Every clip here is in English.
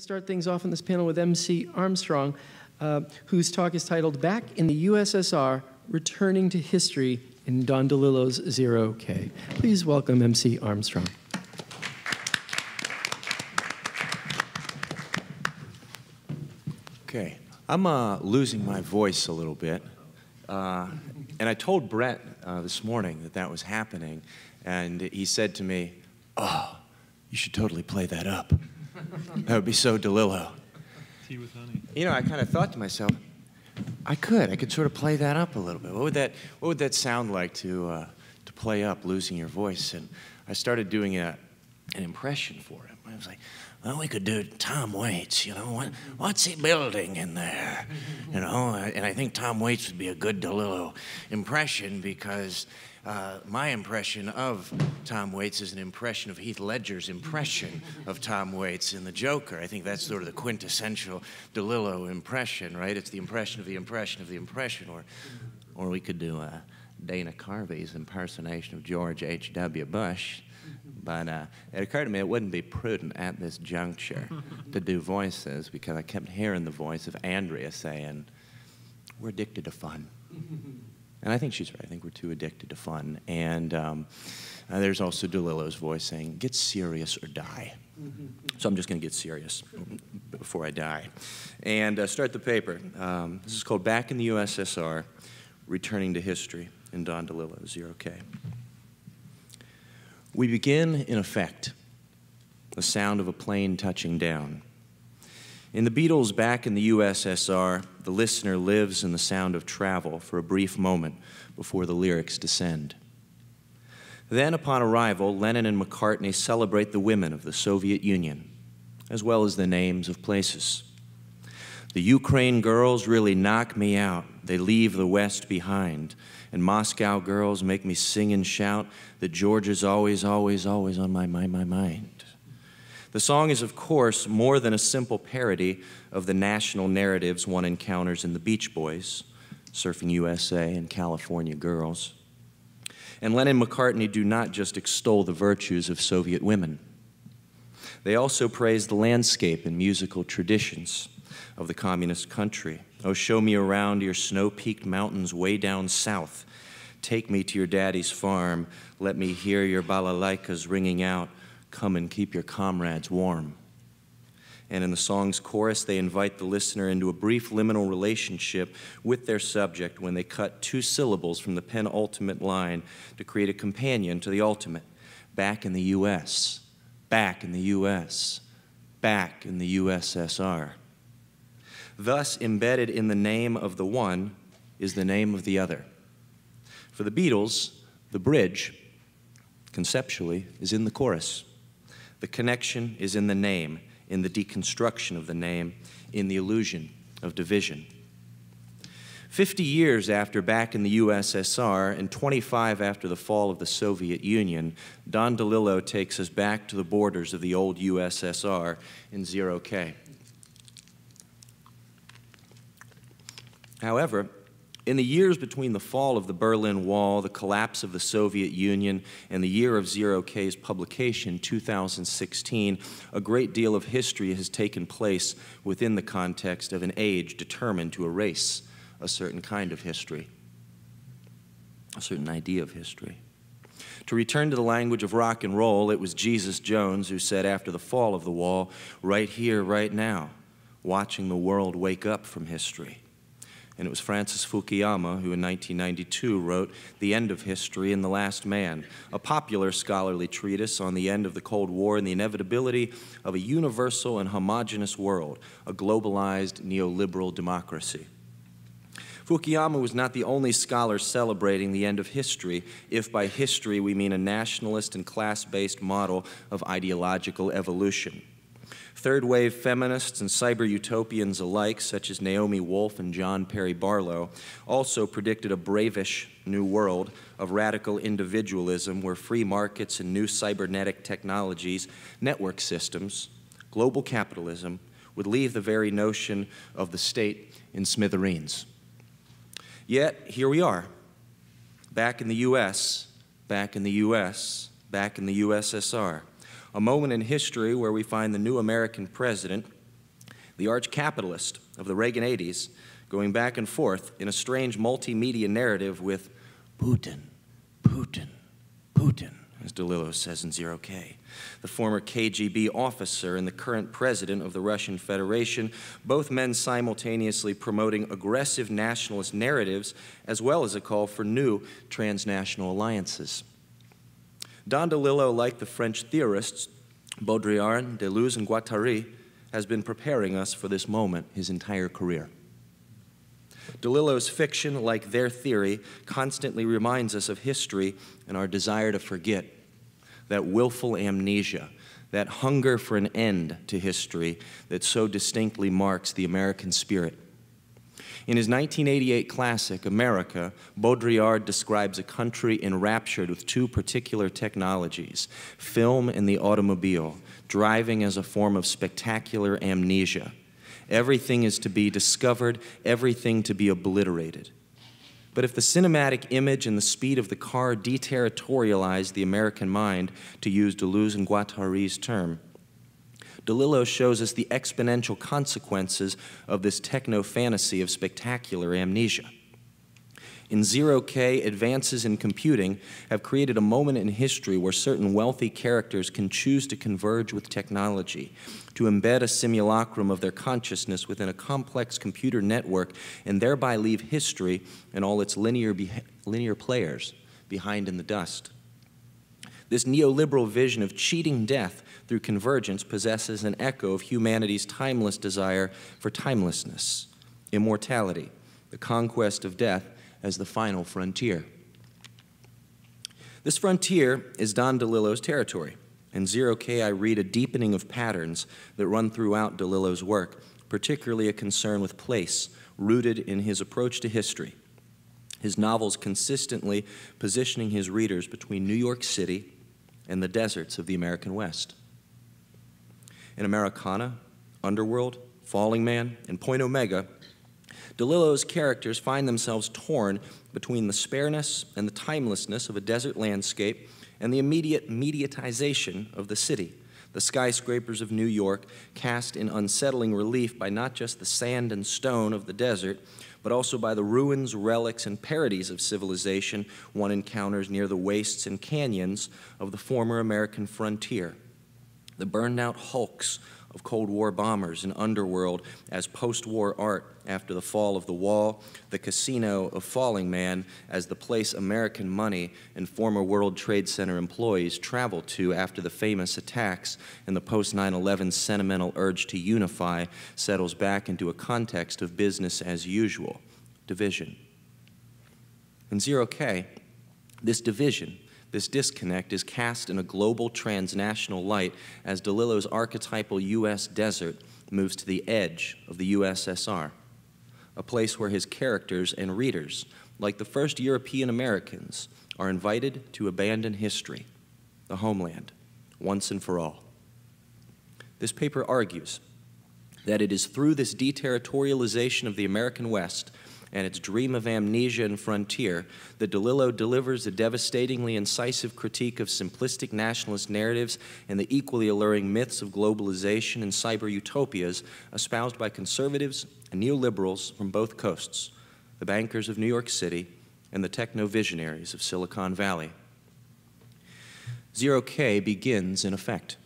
to start things off on this panel with M.C. Armstrong, whose talk is titled Back in the USSR, Returning to History in Don DeLillo's Zero K. Please welcome M.C. Armstrong. Okay, I'm losing my voice a little bit. And I told Brett this morning that that was happening, and he said to me, "Oh, you should totally play that up. That would be so DeLillo." Tea with honey. You know, I kind of thought to myself, I could sort of play that up a little bit. What would that sound like to play up losing your voice? And I started doing an impression for him. I was like, well, we could do Tom Waits, you know, what's he building in there? You know, and I think Tom Waits would be a good DeLillo impression because my impression of Tom Waits is an impression of Heath Ledger's impression of Tom Waits in The Joker. I think that's sort of the quintessential DeLillo impression, right? It's the impression of the impression of the impression. Or we could do Dana Carvey's impersonation of George H.W. Bush. But it occurred to me it wouldn't be prudent at this juncture to do voices because I kept hearing the voice of Andrea saying, we're addicted to fun. And I think she's right. I think we're too addicted to fun. And there's also DeLillo's voice saying, get serious or die. So I'm just going to get serious before I die. And start the paper. This is called Back in the USSR, Returning to History in Don DeLillo, Zero K. We begin, in effect, the sound of a plane touching down. In the Beatles' Back in the USSR, the listener lives in the sound of travel for a brief moment before the lyrics descend. Then, upon arrival, Lennon and McCartney celebrate the women of the Soviet Union, as well as the names of places. The Ukraine girls really knock me out. They leave the West behind. And Moscow girls make me sing and shout that Georgia's always, always, always on my mind. The song is, of course, more than a simple parody of the national narratives one encounters in the Beach Boys, Surfing USA and California Girls. And Lennon and McCartney do not just extol the virtues of Soviet women. They also praise the landscape and musical traditions of the communist country. Oh, show me around your snow-peaked mountains way down south. Take me to your daddy's farm. Let me hear your balalaikas ringing out. Come and keep your comrades warm. And in the song's chorus, they invite the listener into a brief liminal relationship with their subject when they cut two syllables from the penultimate line to create a companion to the ultimate. Back in the U.S., back in the U.S., back in the USSR. Thus, embedded in the name of the one is the name of the other. For the Beatles, the bridge, conceptually, is in the chorus. The connection is in the name, in the deconstruction of the name, in the illusion of division. 50 years after Back in the USSR and 25 after the fall of the Soviet Union, Don DeLillo takes us back to the borders of the old USSR in Zero K. However, in the years between the fall of the Berlin Wall, the collapse of the Soviet Union, and the year of Zero K's publication, 2016, a great deal of history has taken place within the context of an age determined to erase a certain kind of history, a certain idea of history. To return to the language of rock and roll, it was Jesus Jones who said after the fall of the wall, right here, right now, watching the world wake up from history. And it was Francis Fukuyama who in 1992 wrote The End of History and the Last Man, a popular scholarly treatise on the end of the Cold War and the inevitability of a universal and homogeneous world, a globalized neoliberal democracy. Fukuyama was not the only scholar celebrating the end of history, if by history we mean a nationalist and class-based model of ideological evolution. Third-wave feminists and cyber-utopians alike, such as Naomi Wolf and John Perry Barlow, also predicted a bravish new world of radical individualism where free markets and new cybernetic technologies, network systems, global capitalism would leave the very notion of the state in smithereens. Yet, here we are, back in the U.S., back in the U.S., back in the USSR. A moment in history where we find the new American president the arch capitalist of the Reagan 80s, going back and forth in a strange multimedia narrative with Putin, Putin, Putin, as DeLillo says in Zero K, the former KGB officer and the current president of the Russian Federation, both men simultaneously promoting aggressive nationalist narratives as well as a call for new transnational alliances. Don DeLillo, like the French theorists Baudrillard, Deleuze, and Guattari, has been preparing us for this moment his entire career. DeLillo's fiction, like their theory, constantly reminds us of history and our desire to forget, that willful amnesia, that hunger for an end to history that so distinctly marks the American spirit. In his 1988 classic, America, Baudrillard describes a country enraptured with two particular technologies, film and the automobile, driving as a form of spectacular amnesia. Everything is to be discovered, everything to be obliterated. But if the cinematic image and the speed of the car deterritorialize the American mind, to use Deleuze and Guattari's term, DeLillo shows us the exponential consequences of this techno-fantasy of spectacular amnesia. In Zero K, advances in computing have created a moment in history where certain wealthy characters can choose to converge with technology, to embed a simulacrum of their consciousness within a complex computer network and thereby leave history and all its linear players behind in the dust. This neoliberal vision of cheating death through convergence possesses an echo of humanity's timeless desire for timelessness, immortality, the conquest of death, as the final frontier. This frontier is Don DeLillo's territory. In Zero K, I read a deepening of patterns that run throughout DeLillo's work, particularly a concern with place, rooted in his approach to history, his novels consistently positioning his readers between New York City and the deserts of the American West. In Americana, Underworld, Falling Man, and Point Omega, DeLillo's characters find themselves torn between the spareness and the timelessness of a desert landscape and the immediate mediatization of the city, the skyscrapers of New York cast in unsettling relief by not just the sand and stone of the desert, but also by the ruins, relics, and parodies of civilization one encounters near the wastes and canyons of the former American frontier, the burned-out hulks of Cold War bombers and Underworld as post-war art after the fall of the wall, the casino of Falling Man as the place American money and former World Trade Center employees travel to after the famous attacks and the post-9/11 sentimental urge to unify settles back into a context of business as usual, division. In Zero K, this division, this disconnect is cast in a global transnational light as DeLillo's archetypal U.S. desert moves to the edge of the USSR, a place where his characters and readers, like the first European Americans, are invited to abandon history, the homeland, once and for all. This paper argues that it is through this deterritorialization of the American West and its dream of amnesia and frontier, that DeLillo delivers a devastatingly incisive critique of simplistic nationalist narratives and the equally alluring myths of globalization and cyber utopias espoused by conservatives and neoliberals from both coasts, the bankers of New York City and the techno-visionaries of Silicon Valley. Zero K begins in effect.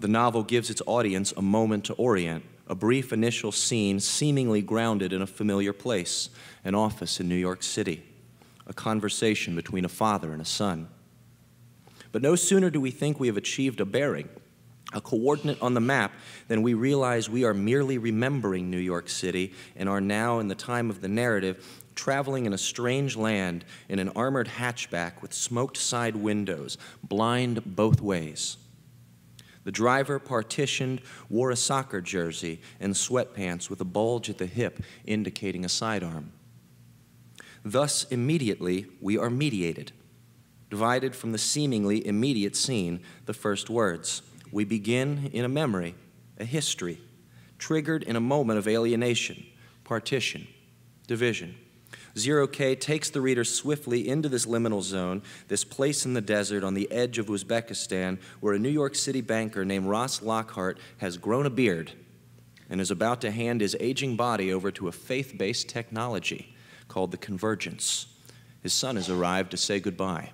The novel gives its audience a moment to orient, a brief initial scene seemingly grounded in a familiar place, an office in New York City, a conversation between a father and a son. But no sooner do we think we have achieved a bearing, a coordinate on the map, than we realize we are merely remembering New York City and are now, in the time of the narrative, traveling in a strange land in an armored hatchback with smoked side windows, blind both ways. The driver, partitioned, wore a soccer jersey and sweatpants with a bulge at the hip, indicating a sidearm. Thus, immediately, we are mediated, divided from the seemingly immediate scene, the first words. We begin in a memory, a history, triggered in a moment of alienation, partition, division. Zero K takes the reader swiftly into this liminal zone, this place in the desert on the edge of Uzbekistan, where a New York City banker named Ross Lockhart has grown a beard and is about to hand his aging body over to a faith-based technology called the Convergence. His son has arrived to say goodbye.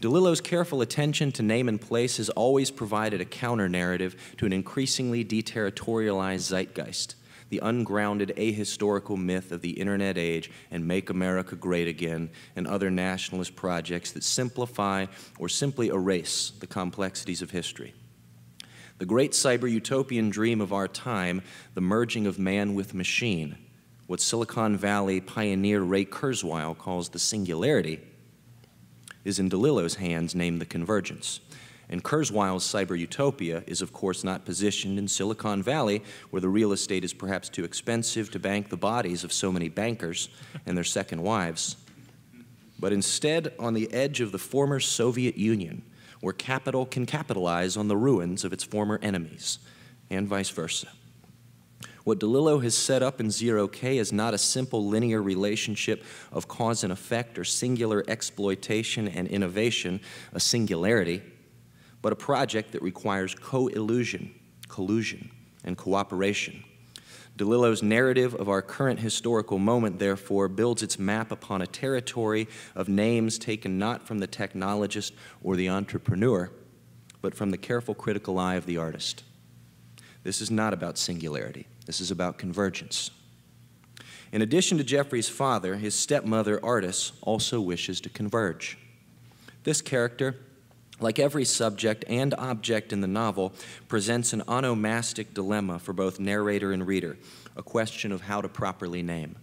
DeLillo's careful attention to name and place has always provided a counter-narrative to an increasingly deterritorialized zeitgeist, the ungrounded ahistorical myth of the internet age and Make America Great Again and other nationalist projects that simplify or simply erase the complexities of history. The great cyber-utopian dream of our time, the merging of man with machine, what Silicon Valley pioneer Ray Kurzweil calls the singularity, is in DeLillo's hands named the Convergence. And Kurzweil's cyber-utopia is, of course, not positioned in Silicon Valley, where the real estate is perhaps too expensive to bank the bodies of so many bankers and their second wives, but instead on the edge of the former Soviet Union, where capital can capitalize on the ruins of its former enemies, and vice versa. What DeLillo has set up in Zero-K is not a simple linear relationship of cause and effect or singular exploitation and innovation, a singularity, but a project that requires co-illusion, collusion, and cooperation. DeLillo's narrative of our current historical moment, therefore, builds its map upon a territory of names taken not from the technologist or the entrepreneur, but from the careful critical eye of the artist. This is not about singularity. This is about convergence. In addition to Jeffrey's father, his stepmother, Artis, also wishes to converge. This character, like every subject and object in the novel, presents an onomastic dilemma for both narrator and reader, a question of how to properly name.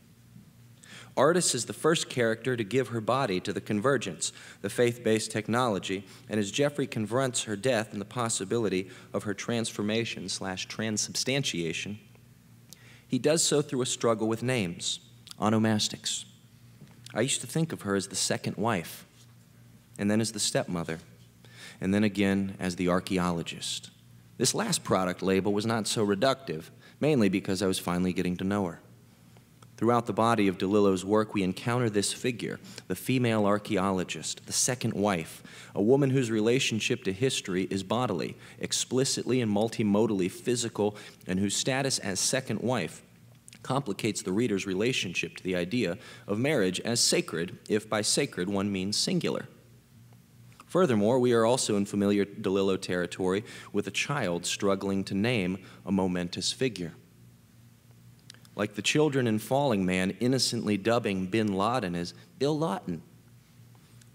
Artis is the first character to give her body to the Convergence, the faith-based technology, and as Jeffrey confronts her death and the possibility of her transformation / transubstantiation, he does so through a struggle with names, onomastics. I used to think of her as the second wife, and then as the stepmother, and then again as the archaeologist. This last product label was not so reductive, mainly because I was finally getting to know her. Throughout the body of DeLillo's work, we encounter this figure, the female archaeologist, the second wife, a woman whose relationship to history is bodily, explicitly and multimodally physical, and whose status as second wife complicates the reader's relationship to the idea of marriage as sacred, if by sacred one means singular. Furthermore, we are also in familiar DeLillo territory with a child struggling to name a momentous figure. Like the children in Falling Man innocently dubbing Bin Laden as Bill Lawton,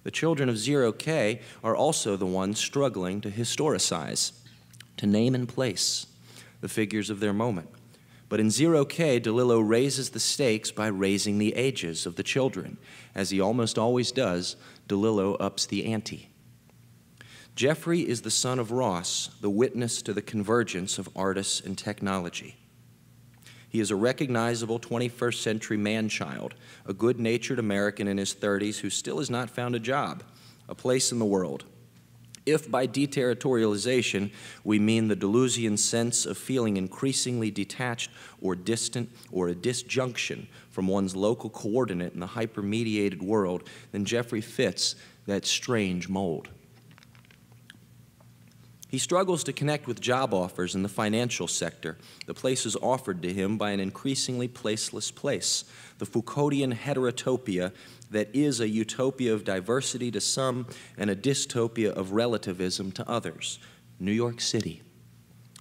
the children of Zero-K are also the ones struggling to historicize, to name and place the figures of their moment. But in Zero-K, DeLillo raises the stakes by raising the ages of the children. As he almost always does, DeLillo ups the ante. Jeffrey is the son of Ross, the witness to the convergence of artists and technology. He is a recognizable 21st century man-child, a good-natured American in his 30s who still has not found a job, a place in the world. If by deterritorialization we mean the Deleuzian sense of feeling increasingly detached or distant or a disjunction from one's local coordinate in the hyper-mediated world, then Jeffrey fits that strange mold. He struggles to connect with job offers in the financial sector, the places offered to him by an increasingly placeless place, the Foucauldian heterotopia that is a utopia of diversity to some and a dystopia of relativism to others. New York City,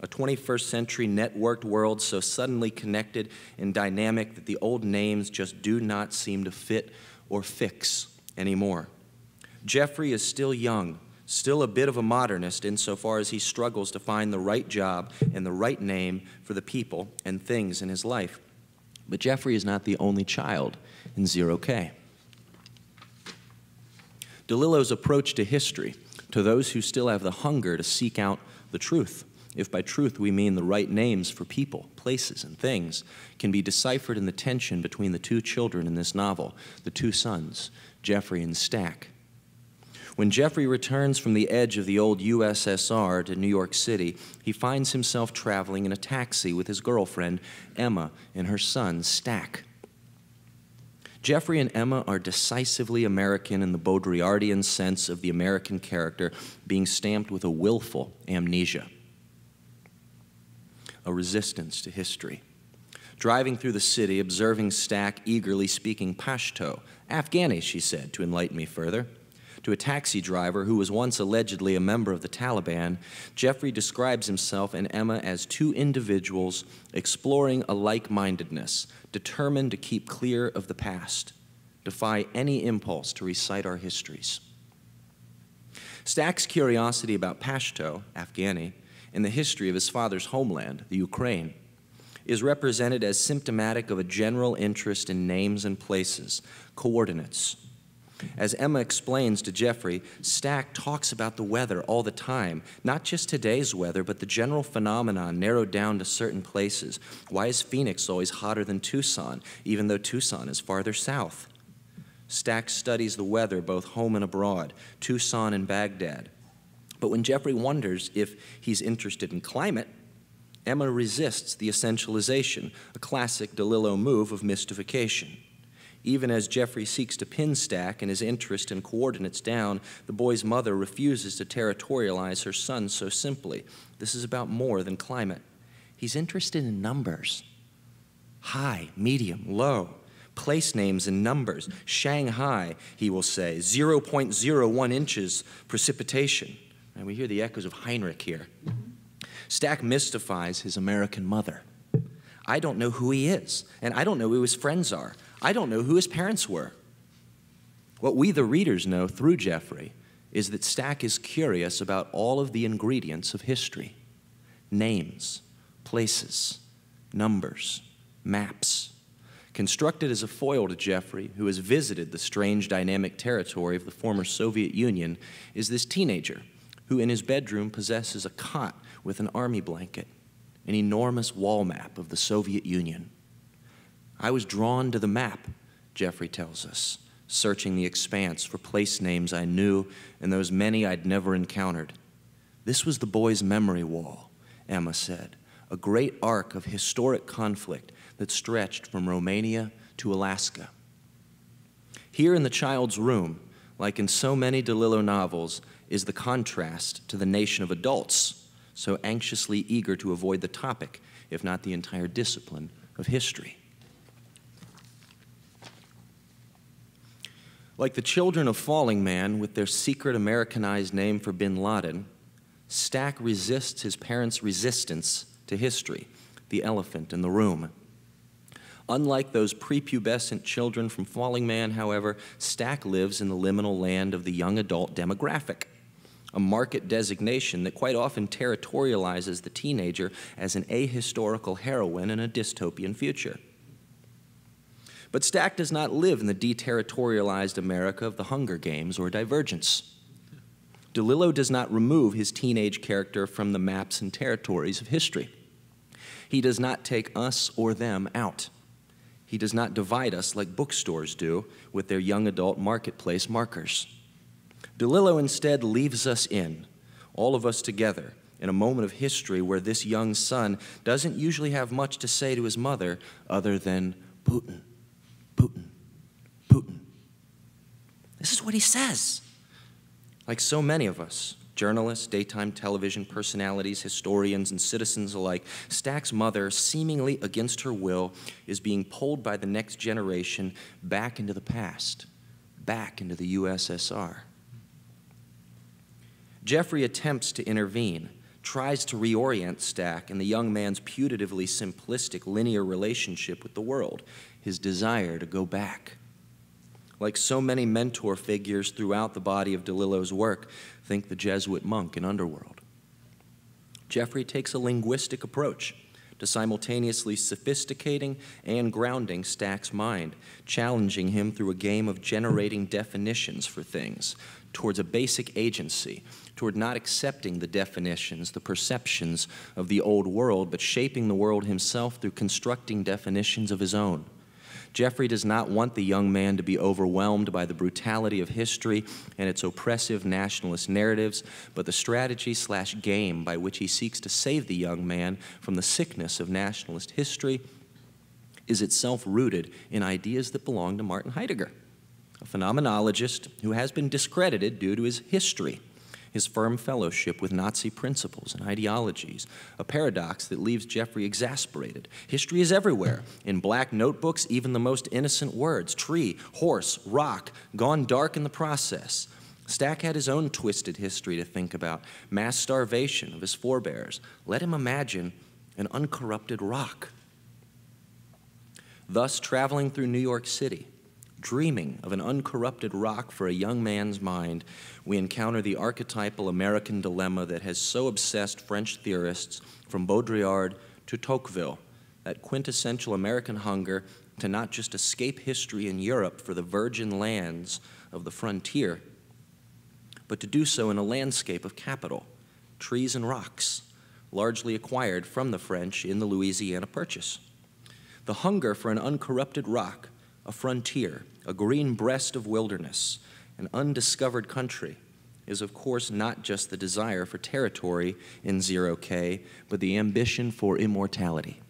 a 21st century networked world so suddenly connected and dynamic that the old names just do not seem to fit or fix anymore. Jeffrey is still young, still a bit of a modernist insofar as he struggles to find the right job and the right name for the people and things in his life. But Jeffrey is not the only child in Zero-K. DeLillo's approach to history, to those who still have the hunger to seek out the truth, if by truth we mean the right names for people, places, and things, can be deciphered in the tension between the two children in this novel, the two sons, Jeffrey and Stack. When Jeffrey returns from the edge of the old USSR to New York City, he finds himself traveling in a taxi with his girlfriend, Emma, and her son, Stack. Jeffrey and Emma are decisively American in the Baudrillardian sense of the American character being stamped with a willful amnesia. a resistance to history. Driving through the city, observing Stack eagerly speaking Pashto, Afghani, she said, to enlighten me further. To a taxi driver who was once allegedly a member of the Taliban, Jeffrey describes himself and Emma as two individuals exploring a like-mindedness, determined to keep clear of the past, defy any impulse to recite our histories. Stack's curiosity about Pashto, Afghani, and the history of his father's homeland, the Ukraine, is represented as symptomatic of a general interest in names and places, coordinates. As Emma explains to Jeffrey, Stack talks about the weather all the time, not just today's weather, but the general phenomenon narrowed down to certain places. Why is Phoenix always hotter than Tucson, even though Tucson is farther south? Stack studies the weather both home and abroad, Tucson and Baghdad. But when Jeffrey wonders if he's interested in climate, Emma resists the essentialization, a classic DeLillo move of mystification. Even as Jeffrey seeks to pin Stack and his interest in coordinates down, the boy's mother refuses to territorialize her son so simply. This is about more than climate. He's interested in numbers. High, medium, low. Place names and numbers. Shanghai, he will say, 0.01 inches precipitation. And we hear the echoes of Heinrich here. Stack mystifies his American mother. I don't know who he is, and I don't know who his friends are. I don't know who his parents were. What we, the readers, know through Jeffrey is that Stack is curious about all of the ingredients of history. Names, places, numbers, maps. Constructed as a foil to Jeffrey, who has visited the strange dynamic territory of the former Soviet Union, is this teenager who in his bedroom possesses a cot with an army blanket, an enormous wall map of the Soviet Union. I was drawn to the map, Jeffrey tells us, searching the expanse for place names I knew and those many I'd never encountered. This was the boy's memory wall, Emma said, a great arc of historic conflict that stretched from Romania to Alaska. Here in the child's room, like in so many DeLillo novels, is the contrast to the nation of adults, so anxiously eager to avoid the topic, if not the entire discipline of history. Like the children of Falling Man with their secret Americanized name for bin Laden, Stack resists his parents' resistance to history, the elephant in the room. Unlike those prepubescent children from Falling Man, however, Stack lives in the liminal land of the young adult demographic, a market designation that quite often territorializes the teenager as an ahistorical heroine in a dystopian future. But Stack does not live in the deterritorialized America of the Hunger Games or Divergence. DeLillo does not remove his teenage character from the maps and territories of history. He does not take us or them out. He does not divide us like bookstores do with their young adult marketplace markers. DeLillo instead leaves us in, all of us together, in a moment of history where this young son doesn't usually have much to say to his mother other than Putin. Putin, Putin. This is what he says. Like so many of us, journalists, daytime television personalities, historians, and citizens alike, Stack's mother, seemingly against her will, is being pulled by the next generation back into the past, back into the USSR. Jeffrey attempts to intervene, tries to reorient Stack and the young man's putatively simplistic linear relationship with the world, his desire to go back. Like so many mentor figures throughout the body of DeLillo's work, think the Jesuit monk in Underworld. Jeffrey takes a linguistic approach to simultaneously sophisticating and grounding Stack's mind, challenging him through a game of generating definitions for things, towards a basic agency, toward not accepting the definitions, the perceptions of the old world, but shaping the world himself through constructing definitions of his own. Jeffrey does not want the young man to be overwhelmed by the brutality of history and its oppressive nationalist narratives, but the strategy/game by which he seeks to save the young man from the sickness of nationalist history is itself rooted in ideas that belong to Martin Heidegger, a phenomenologist who has been discredited due to his history his firm fellowship with Nazi principles and ideologies, a paradox that leaves Jeffrey exasperated. History is everywhere, in black notebooks, even the most innocent words, tree, horse, rock, gone dark in the process. Stack had his own twisted history to think about, mass starvation of his forebears. Let him imagine an uncorrupted rock. Thus, traveling through New York City, dreaming of an uncorrupted rock for a young man's mind, we encounter the archetypal American dilemma that has so obsessed French theorists from Baudrillard to Tocqueville, that quintessential American hunger to not just escape history in Europe for the virgin lands of the frontier, but to do so in a landscape of capital, trees and rocks, largely acquired from the French in the Louisiana Purchase. The hunger for an uncorrupted rock, a frontier, a green breast of wilderness, an undiscovered country, is of course not just the desire for territory in zero-K, but the ambition for immortality.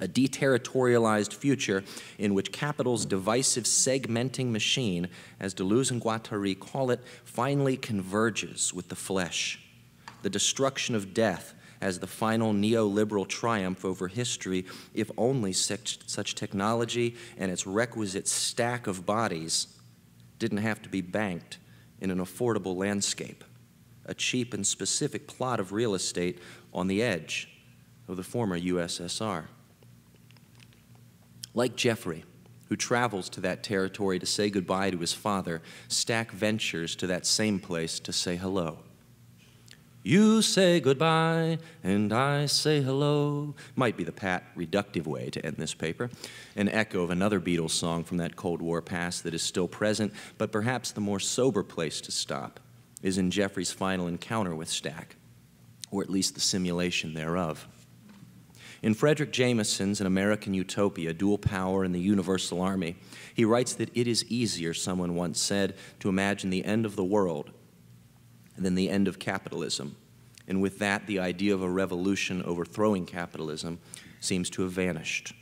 A deterritorialized future in which capital's divisive segmenting machine, as Deleuze and Guattari call it, finally converges with the flesh. The destruction of death as the final neoliberal triumph over history, if only such technology and its requisite stack of bodies didn't have to be banked in an affordable landscape, a cheap and specific plot of real estate on the edge of the former USSR. Like Jeffrey, who travels to that territory to say goodbye to his father, Stack ventures to that same place to say hello. You say goodbye, and I say hello, might be the pat, reductive way to end this paper, an echo of another Beatles song from that Cold War past that is still present, but perhaps the more sober place to stop is in Jeffrey's final encounter with Stack, or at least the simulation thereof. In Frederick Jameson's An American Utopia, Dual Power and the Universal Army, he writes that it is easier, someone once said, to imagine the end of the world than the end of capitalism. And with that, the idea of a revolution overthrowing capitalism seems to have vanished.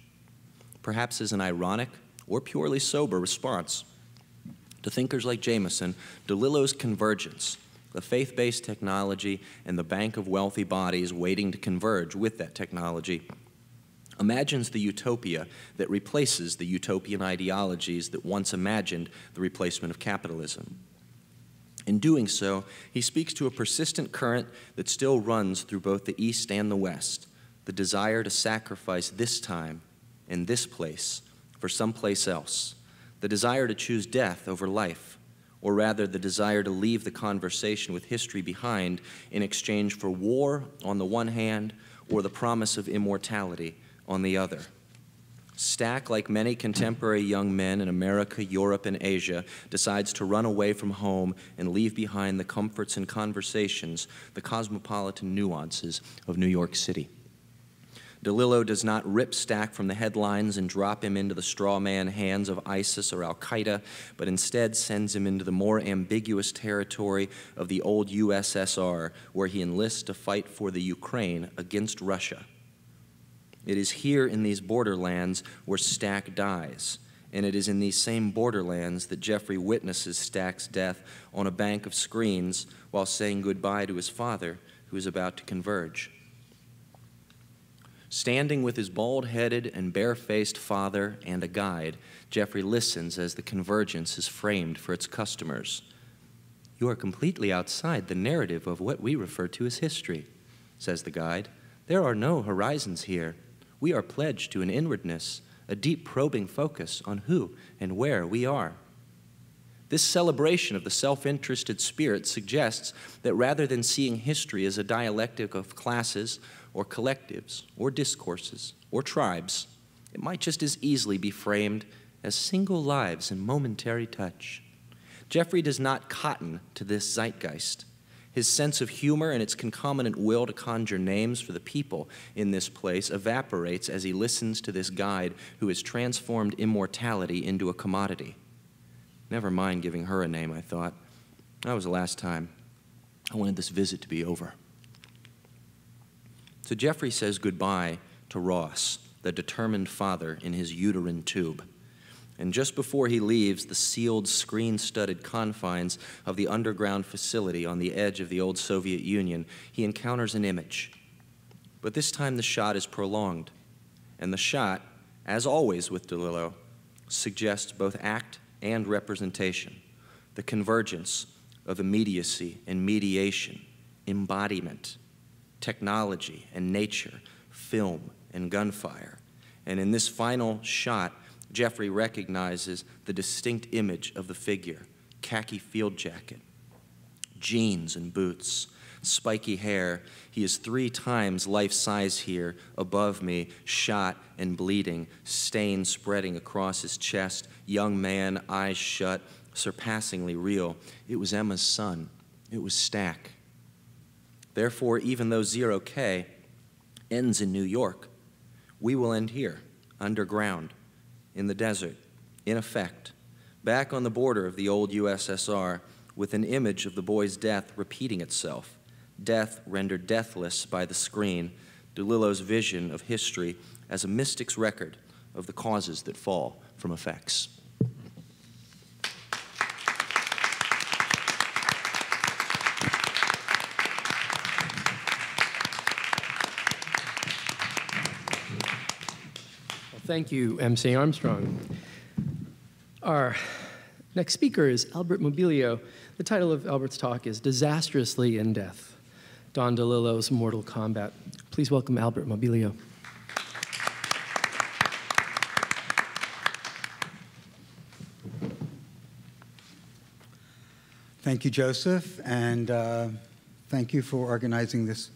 Perhaps as an ironic or purely sober response to thinkers like Jameson, DeLillo's convergence, the faith-based technology and the bank of wealthy bodies waiting to converge with that technology, imagines the utopia that replaces the utopian ideologies that once imagined the replacement of capitalism. In doing so, he speaks to a persistent current that still runs through both the East and the West, the desire to sacrifice this time and this place for someplace else, the desire to choose death over life, or rather the desire to leave the conversation with history behind in exchange for war on the one hand or the promise of immortality on the other. Stack, like many contemporary young men in America, Europe, and Asia, decides to run away from home and leave behind the comforts and conversations, the cosmopolitan nuances of New York City. DeLillo does not rip Stack from the headlines and drop him into the straw man hands of ISIS or Al-Qaeda, but instead sends him into the more ambiguous territory of the old USSR, where he enlists to fight for the Ukraine against Russia. It is here in these borderlands where Stack dies, and it is in these same borderlands that Jeffrey witnesses Stack's death on a bank of screens while saying goodbye to his father, who is about to converge. Standing with his bald-headed and bare-faced father and a guide, Jeffrey listens as the convergence is framed for its customers. "You are completely outside the narrative of what we refer to as history," says the guide. "There are no horizons here. We are pledged to an inwardness, a deep probing focus on who and where we are." This celebration of the self-interested spirit suggests that rather than seeing history as a dialectic of classes, or collectives, or discourses, or tribes, it might just as easily be framed as single lives in momentary touch. Jeffrey does not cotton to this zeitgeist. His sense of humor and its concomitant will to conjure names for the people in this place evaporates as he listens to this guide who has transformed immortality into a commodity. Never mind giving her a name, I thought. That was the last time. I wanted this visit to be over. So Jeffrey says goodbye to Ross, the determined father in his uterine tube. And just before he leaves the sealed, screen-studded confines of the underground facility on the edge of the old Soviet Union, he encounters an image. But this time the shot is prolonged. And the shot, as always with DeLillo, suggests both act and representation, the convergence of immediacy and mediation, embodiment, technology and nature, film and gunfire. And in this final shot, Jeffrey recognizes the distinct image of the figure, khaki field jacket, jeans and boots, spiky hair. He is 3 times life size here, above me, shot and bleeding, stain spreading across his chest, young man, eyes shut, surpassingly real. It was Emma's son. It was Stack. Therefore, even though 0K ends in New York, we will end here, underground, in the desert, in effect, back on the border of the old USSR, with an image of the boy's death repeating itself, death rendered deathless by the screen, DeLillo's vision of history as a mystic's record of the causes that fall from effects. Well, thank you, M.C. Armstrong. Our next speaker is Albert Mobilio. The title of Albert's talk is Disastrously in Death, Don DeLillo's Mortal Combat. Please welcome Albert Mobilio. Thank you, Joseph, and thank you for organizing this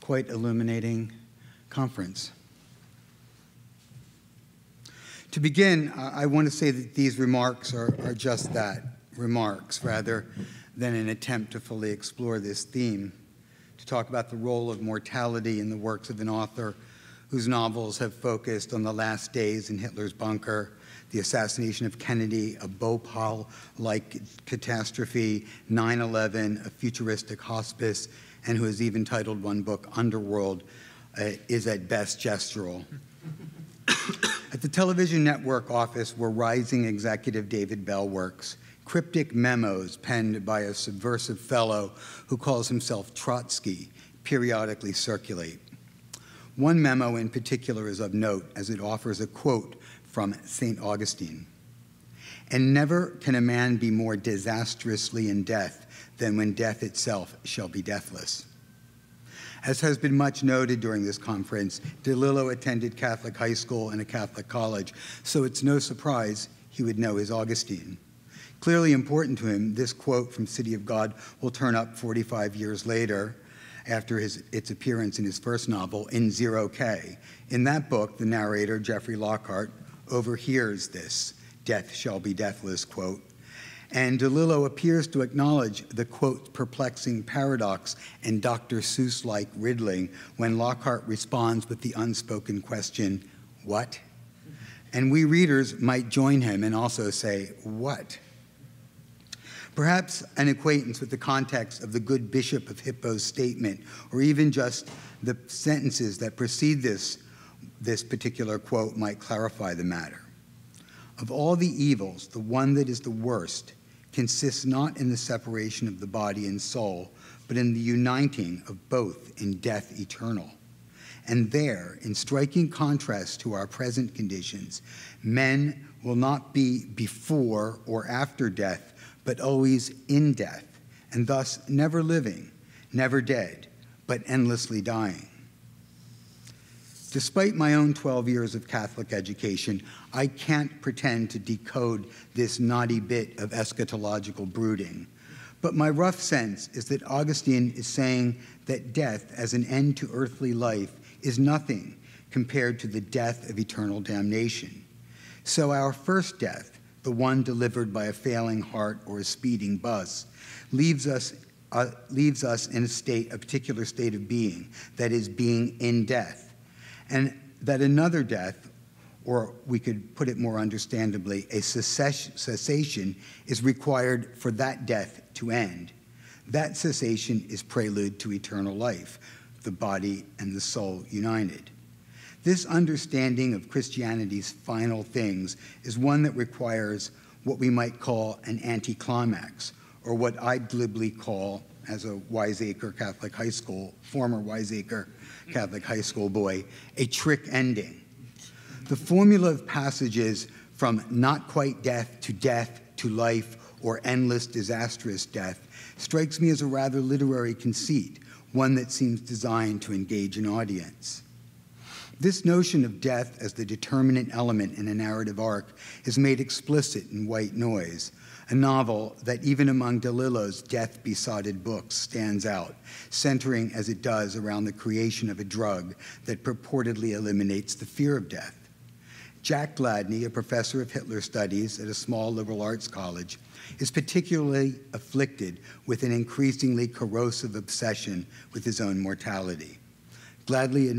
quite illuminating conference. To begin, I want to say that these remarks are just that, remarks, rather than an attempt to fully explore this theme, to talk about the role of mortality in the works of an author whose novels have focused on the last days in Hitler's bunker, the assassination of Kennedy, a Bhopal-like catastrophe, 9/11, a futuristic hospice, and who has even titled one book, Underworld, is at best gestural. At the television network office where rising executive David Bell works, cryptic memos penned by a subversive fellow who calls himself Trotsky periodically circulate. One memo in particular is of note as it offers a quote from St. Augustine. "And never can a man be more disastrously in death than when death itself shall be deathless." As has been much noted during this conference, DeLillo attended Catholic high school and a Catholic college, so it's no surprise he would know his Augustine. Clearly important to him, this quote from City of God will turn up 45 years later after its appearance in his first novel, in 0K. In that book, the narrator, Jeffrey Lockhart, overhears this, "Death shall be deathless," quote. And DeLillo appears to acknowledge the, quote, perplexing paradox and Dr. Seuss-like riddling when Lockhart responds with the unspoken question, "What?" And we readers might join him and also say, "What?" Perhaps an acquaintance with the context of the good Bishop of Hippo's statement, or even just the sentences that precede this particular quote, might clarify the matter. "Of all the evils, the one that is the worst consists not in the separation of the body and soul, but in the uniting of both in death eternal. And there, in striking contrast to our present conditions, men will not be before or after death, but always in death, and thus never living, never dead, but endlessly dying." Despite my own 12 years of Catholic education, I can't pretend to decode this naughty bit of eschatological brooding. But my rough sense is that Augustine is saying that death as an end to earthly life is nothing compared to the death of eternal damnation. So our first death, the one delivered by a failing heart or a speeding bus, leaves us in a particular state of being, that is, being in death. And that another death, or we could put it more understandably, a cessation, is required for that death to end. That cessation is prelude to eternal life, the body and the soul united. This understanding of Christianity's final things is one that requires what we might call an anticlimax, or what I glibly call, as a wiseacre Catholic high school, former wiseacre Catholic high school boy, a trick ending. The formula of passages from not quite death to life or endless disastrous death strikes me as a rather literary conceit, one that seems designed to engage an audience. This notion of death as the determinant element in a narrative arc is made explicit in White Noise, a novel that even among DeLillo's death-besotted books stands out, centering as it does around the creation of a drug that purportedly eliminates the fear of death. Jack Gladney, a professor of Hitler studies at a small liberal arts college, is particularly afflicted with an increasingly corrosive obsession with his own mortality. Gladney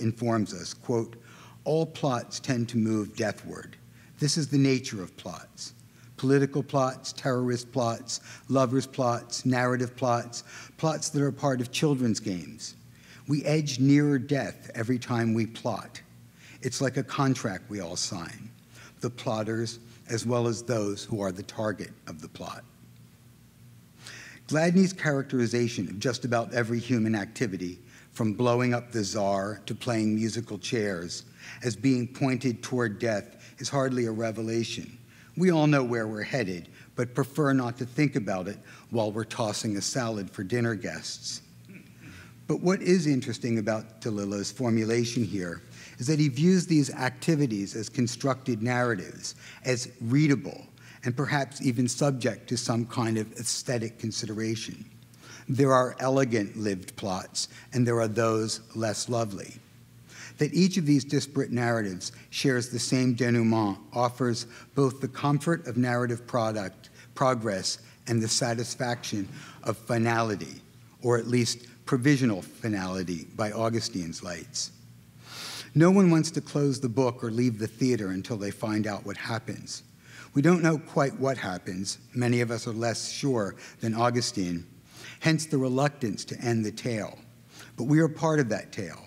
informs us, quote, "All plots tend to move deathward. This is the nature of plots. Political plots, terrorist plots, lovers' plots, narrative plots, plots that are part of children's games. We edge nearer death every time we plot. It's like a contract we all sign, the plotters as well as those who are the target of the plot." Gladney's characterization of just about every human activity, from blowing up the czar to playing musical chairs, as being pointed toward death is hardly a revelation. We all know where we're headed, but prefer not to think about it while we're tossing a salad for dinner guests. But what is interesting about DeLillo's formulation here is that he views these activities as constructed narratives, as readable, and perhaps even subject to some kind of aesthetic consideration. There are elegant lived plots, and there are those less lovely. That each of these disparate narratives shares the same denouement offers both the comfort of narrative progress and the satisfaction of finality, or at least provisional finality by Augustine's lights. No one wants to close the book or leave the theater until they find out what happens. We don't know quite what happens. Many of us are less sure than Augustine, hence the reluctance to end the tale. But we are part of that tale.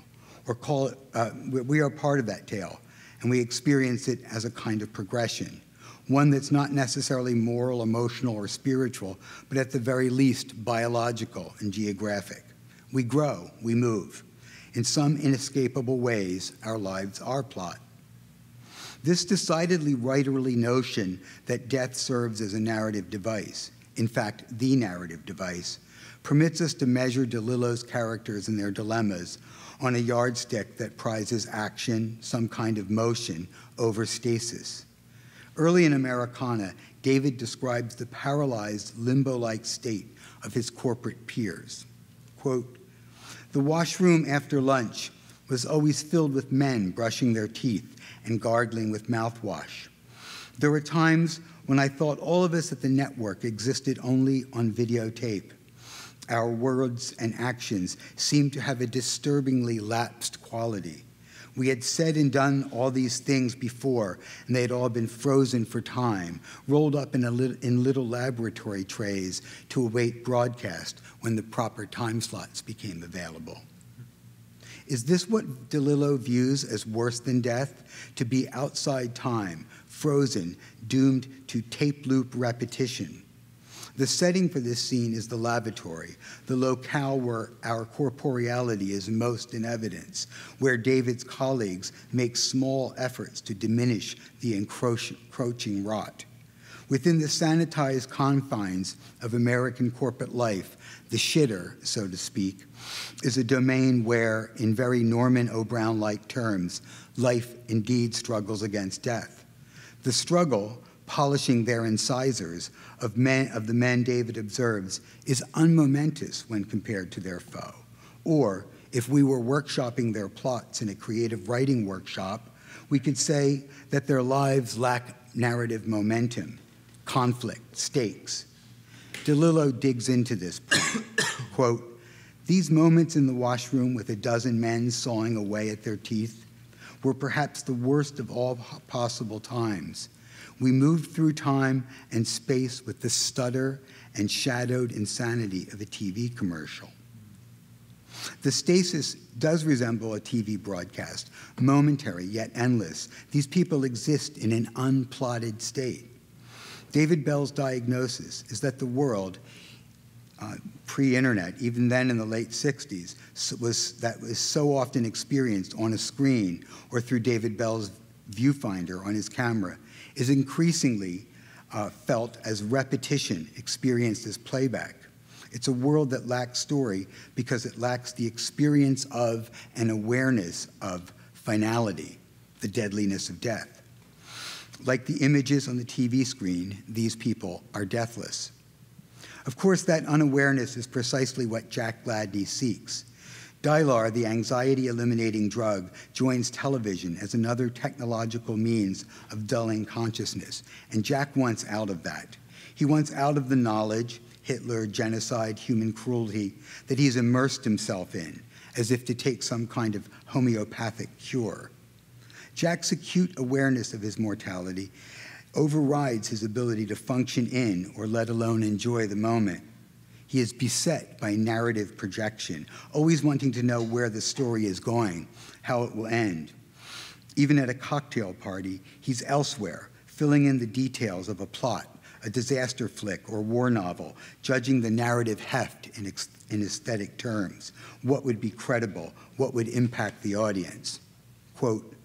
Or call it, we are part of that tale, and we experience it as a kind of progression, one that's not necessarily moral, emotional, or spiritual, but at the very least biological and geographic. We grow, we move. In some inescapable ways, our lives are plot. This decidedly writerly notion that death serves as a narrative device, in fact, the narrative device, permits us to measure DeLillo's characters and their dilemmas on a yardstick that prizes action, some kind of motion, over stasis. Early in Americana, David describes the paralyzed, limbo-like state of his corporate peers. Quote, "The washroom after lunch was always filled with men brushing their teeth and gargling with mouthwash. There were times when I thought all of us at the network existed only on videotape. Our words and actions seemed to have a disturbingly lapsed quality. We had said and done all these things before, and they had all been frozen for time, rolled up in little laboratory trays to await broadcast when the proper time slots became available." Is this what DeLillo views as worse than death? To be outside time, frozen, doomed to tape loop repetition. The setting for this scene is the lavatory, the locale where our corporeality is most in evidence, where David's colleagues make small efforts to diminish the encroaching rot. Within the sanitized confines of American corporate life, the shitter, so to speak, is a domain where, in very Norman O'Brown-like terms, life indeed struggles against death. The struggle, polishing their incisors, of the men David observes is unmomentous when compared to their foe. Or, if we were workshopping their plots in a creative writing workshop, we could say that their lives lack narrative momentum, conflict, stakes. DeLillo digs into this point. Quote, "These moments in the washroom with a dozen men sawing away at their teeth were perhaps the worst of all possible times. We moved through time and space with the stutter and shadowed insanity of a TV commercial." The stasis does resemble a TV broadcast, momentary yet endless. These people exist in an unplotted state. David Bell's diagnosis is that the world, pre-internet, even then in the late 60s, that was so often experienced on a screen or through David Bell's viewfinder on his camera, is increasingly felt as repetition, experienced as playback. It's a world that lacks story because it lacks the experience of and awareness of finality, the deadliness of death. Like the images on the TV screen, these people are deathless. Of course, that unawareness is precisely what Jack Gladney seeks. Dilar, the anxiety-eliminating drug, joins television as another technological means of dulling consciousness, and Jack wants out of that. He wants out of the knowledge, Hitler, genocide, human cruelty, that he's immersed himself in, as if to take some kind of homeopathic cure. Jack's acute awareness of his mortality overrides his ability to function in, or let alone enjoy, the moment. He is beset by narrative projection, always wanting to know where the story is going, how it will end. Even at a cocktail party, he's elsewhere, filling in the details of a plot, a disaster flick or war novel, judging the narrative heft in aesthetic terms. What would be credible? What would impact the audience? Quote,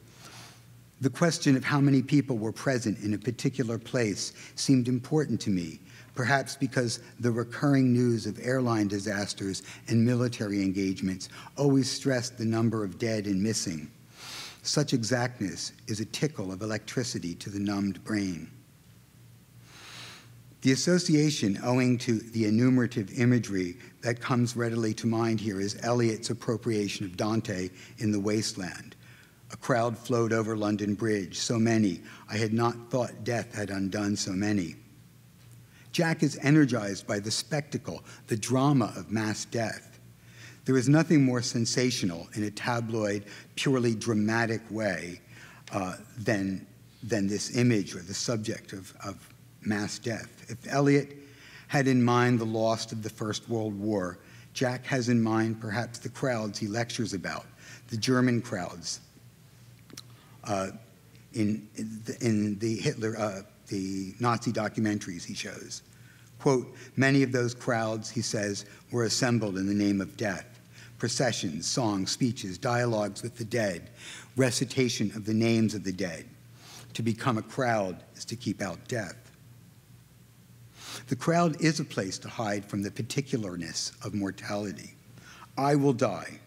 "The question of how many people were present in a particular place seemed important to me, perhaps because the recurring news of airline disasters and military engagements always stressed the number of dead and missing. Such exactness is a tickle of electricity to the numbed brain." The association, owing to the enumerative imagery that comes readily to mind here, is Eliot's appropriation of Dante in The Waste Land. "A crowd flowed over London Bridge, so many. I had not thought death had undone so many." Jack is energized by the spectacle, the drama of mass death. There is nothing more sensational in a tabloid, purely dramatic way than this image or the subject of mass death. If Eliot had in mind the lost of the First World War, Jack has in mind perhaps the crowds he lectures about, the German crowds in the Nazi documentaries he shows. Quote, "Many of those crowds," he says, "were assembled in the name of death. Processions, songs, speeches, dialogues with the dead, recitation of the names of the dead. To become a crowd is to keep out death." The crowd is a place to hide from the particularness of mortality. I will die.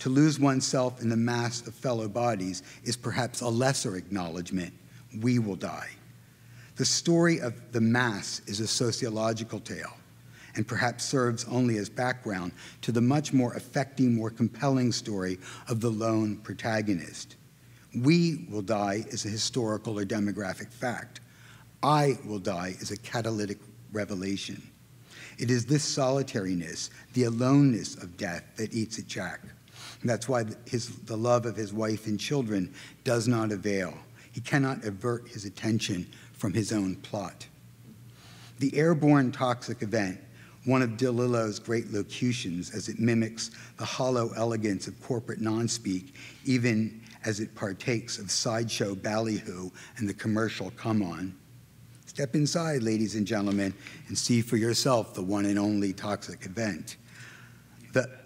To lose oneself in the mass of fellow bodies is perhaps a lesser acknowledgement. We will die. The story of the mass is a sociological tale, and perhaps serves only as background to the much more affecting, more compelling story of the lone protagonist. We will die is a historical or demographic fact. I will die is a catalytic revelation. It is this solitariness, the aloneness of death, that eats at Jack. And that's why the love of his wife and children does not avail. He cannot avert his attention from his own plot. The airborne toxic event, one of DeLillo's great locutions as it mimics the hollow elegance of corporate non-speak, even as it partakes of sideshow ballyhoo and the commercial come-on. Step inside, ladies and gentlemen, and see for yourself the one and only toxic event.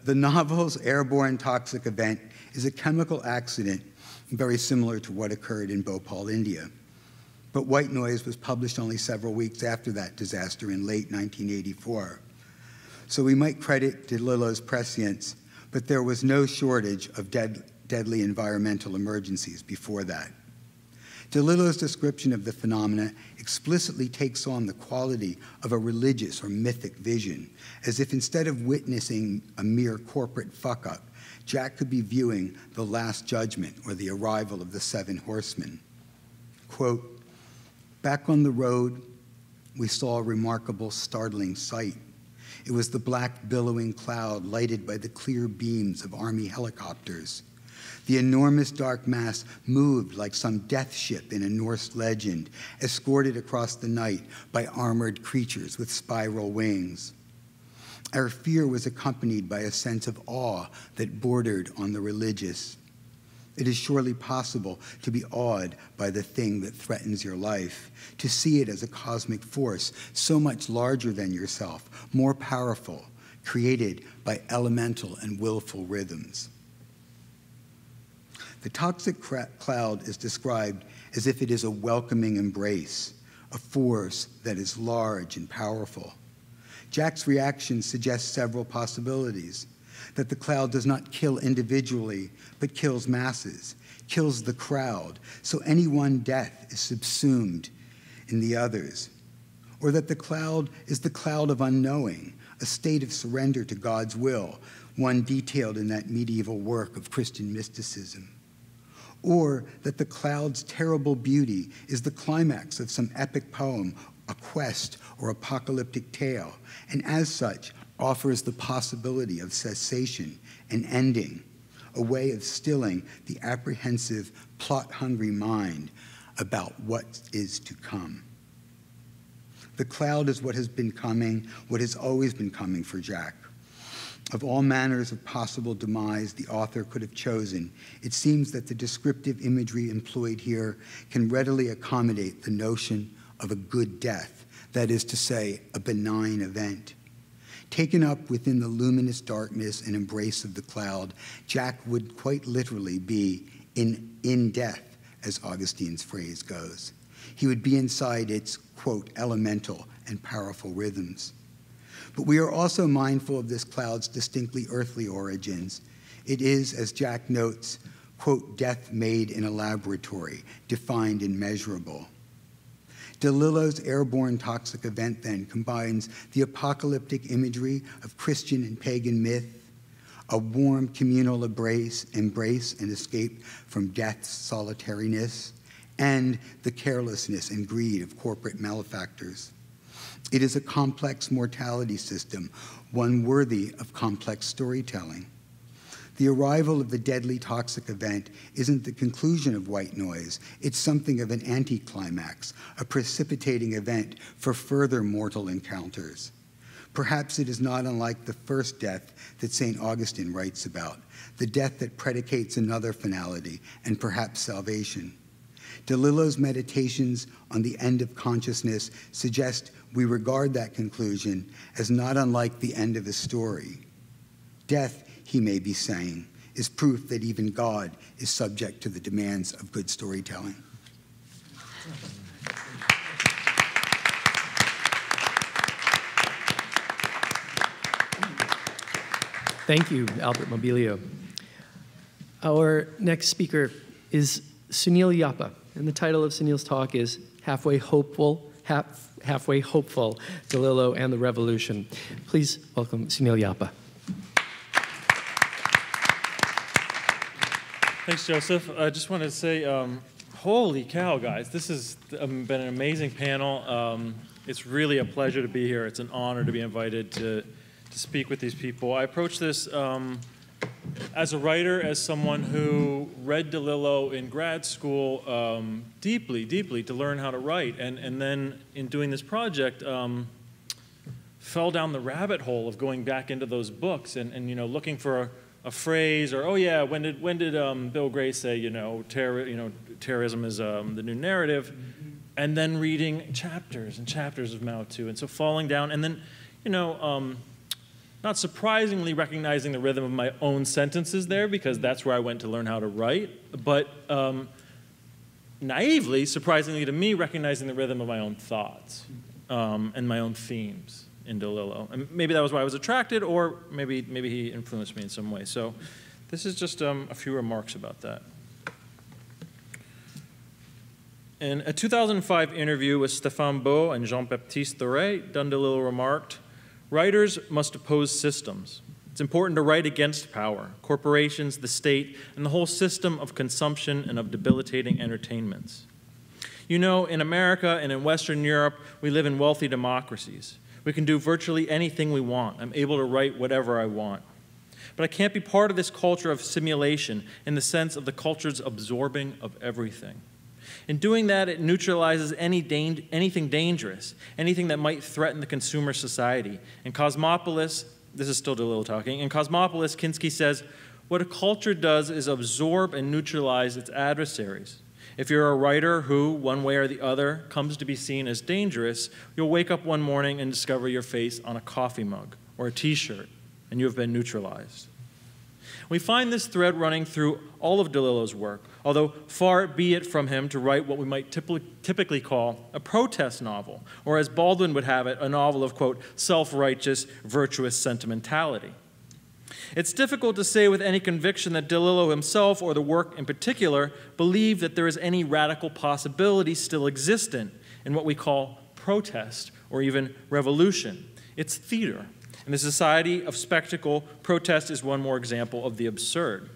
The novel's airborne toxic event is a chemical accident very similar to what occurred in Bhopal, India. But White Noise was published only several weeks after that disaster in late 1984. So we might credit DeLillo's prescience, but there was no shortage of deadly environmental emergencies before that. DeLillo's description of the phenomena explicitly takes on the quality of a religious or mythic vision, as if instead of witnessing a mere corporate fuck-up, Jack could be viewing the Last Judgment or the arrival of the Seven Horsemen. Quote, "Back on the road, we saw a remarkable, startling sight. It was the black, billowing cloud lighted by the clear beams of Army helicopters. The enormous dark mass moved like some death ship in a Norse legend, escorted across the night by armored creatures with spiral wings. Our fear was accompanied by a sense of awe that bordered on the religious. It is surely possible to be awed by the thing that threatens your life, to see it as a cosmic force so much larger than yourself, more powerful, created by elemental and willful rhythms. The toxic cloud is described as if it is a welcoming embrace, a force that is large and powerful. Jack's reaction suggests several possibilities: that the cloud does not kill individually, but kills masses, kills the crowd, so any one death is subsumed in the others, or that the cloud is the cloud of unknowing, a state of surrender to God's will, one detailed in that medieval work of Christian mysticism, or that the cloud's terrible beauty is the climax of some epic poem, a quest, or apocalyptic tale, and as such, offers the possibility of cessation and ending, a way of stilling the apprehensive, plot-hungry mind about what is to come. The cloud is what has been coming, what has always been coming for Jack. Of all manners of possible demise the author could have chosen, it seems that the descriptive imagery employed here can readily accommodate the notion of a good death, that is to say, a benign event. Taken up within the luminous darkness and embrace of the cloud, Jack would quite literally be in death, as Augustine's phrase goes. He would be inside its, quote, elemental and powerful rhythms. But we are also mindful of this cloud's distinctly earthly origins. It is, as Jack notes, quote, death made in a laboratory, defined and measurable. DeLillo's airborne toxic event, then, combines the apocalyptic imagery of Christian and pagan myth, a warm communal embrace and escape from death's solitariness, and the carelessness and greed of corporate malefactors. It is a complex mortality system, one worthy of complex storytelling. The arrival of the deadly toxic event isn't the conclusion of white noise. It's something of an anticlimax, a precipitating event for further mortal encounters. Perhaps it is not unlike the first death that St. Augustine writes about, the death that predicates another finality and perhaps salvation. DeLillo's meditations on the end of consciousness suggest we regard that conclusion as not unlike the end of a story. Death, he may be saying, is proof that even God is subject to the demands of good storytelling. Thank you, Albert Mobilio. Our next speaker is Sunil Yapa, and the title of Sunil's talk is Halfway Hopeful, DeLillo and the Revolution. Please welcome Sunil Yapa. Thanks, Joseph. I just wanted to say, holy cow, guys. This has been an amazing panel. It's really a pleasure to be here. It's an honor to be invited to speak with these people. I approach this as a writer, as someone who read DeLillo in grad school deeply, deeply to learn how to write. And then in doing this project, fell down the rabbit hole of going back into those books and you know, looking for a phrase, or oh yeah, when did Bill Gray say, you know, terrorism is the new narrative, and then reading chapters and chapters of Mao too, and so falling down, and then, you know, not surprisingly recognizing the rhythm of my own sentences there, because that's where I went to learn how to write, but naively, surprisingly to me, recognizing the rhythm of my own thoughts and my own themes in DeLillo. And maybe that was why I was attracted, or maybe he influenced me in some way. So this is just a few remarks about that. In a 2005 interview with Stéphane Beau and Jean-Baptiste Thoret, Don DeLillo remarked, "Writers must oppose systems. It's important to write against power, corporations, the state, and the whole system of consumption and of debilitating entertainments. You know, in America and in Western Europe, we live in wealthy democracies. We can do virtually anything we want. I'm able to write whatever I want. But I can't be part of this culture of simulation in the sense of the culture's absorbing of everything. In doing that, it neutralizes anything dangerous, anything that might threaten the consumer society. And Cosmopolis This is still DeLillo talking. In Cosmopolis, Kinski says, what a culture does is absorb and neutralize its adversaries. If you're a writer who, one way or the other, comes to be seen as dangerous, you'll wake up one morning and discover your face on a coffee mug or a t-shirt, and you have been neutralized. We find this thread running through all of DeLillo's work, although far be it from him to write what we might typically call a protest novel, or as Baldwin would have it, a novel of, quote, self-righteous, virtuous sentimentality. It's difficult to say with any conviction that DeLillo himself, or the work in particular, believed that there is any radical possibility still existent in what we call protest or even revolution. It's theater. In the society of spectacle, protest is one more example of the absurd.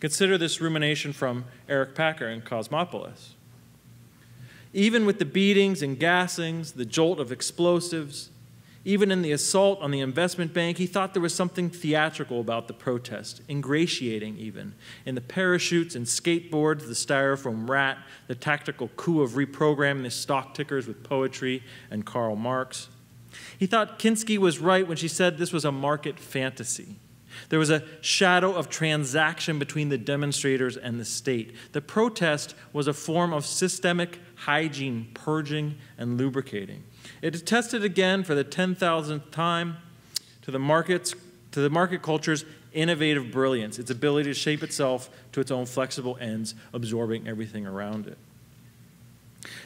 Consider this rumination from Eric Packer in Cosmopolis. Even with the beatings and gassings, the jolt of explosives, even in the assault on the investment bank, he thought there was something theatrical about the protest, ingratiating even, in the parachutes and skateboards, the styrofoam rat, the tactical coup of reprogramming the stock tickers with poetry and Karl Marx. He thought Kinski was right when she said this was a market fantasy. There was a shadow of transaction between the demonstrators and the state. The protest was a form of systemic hygiene, purging and lubricating. It is tested again for the 10,000th time to the market culture's innovative brilliance, its ability to shape itself to its own flexible ends, absorbing everything around it.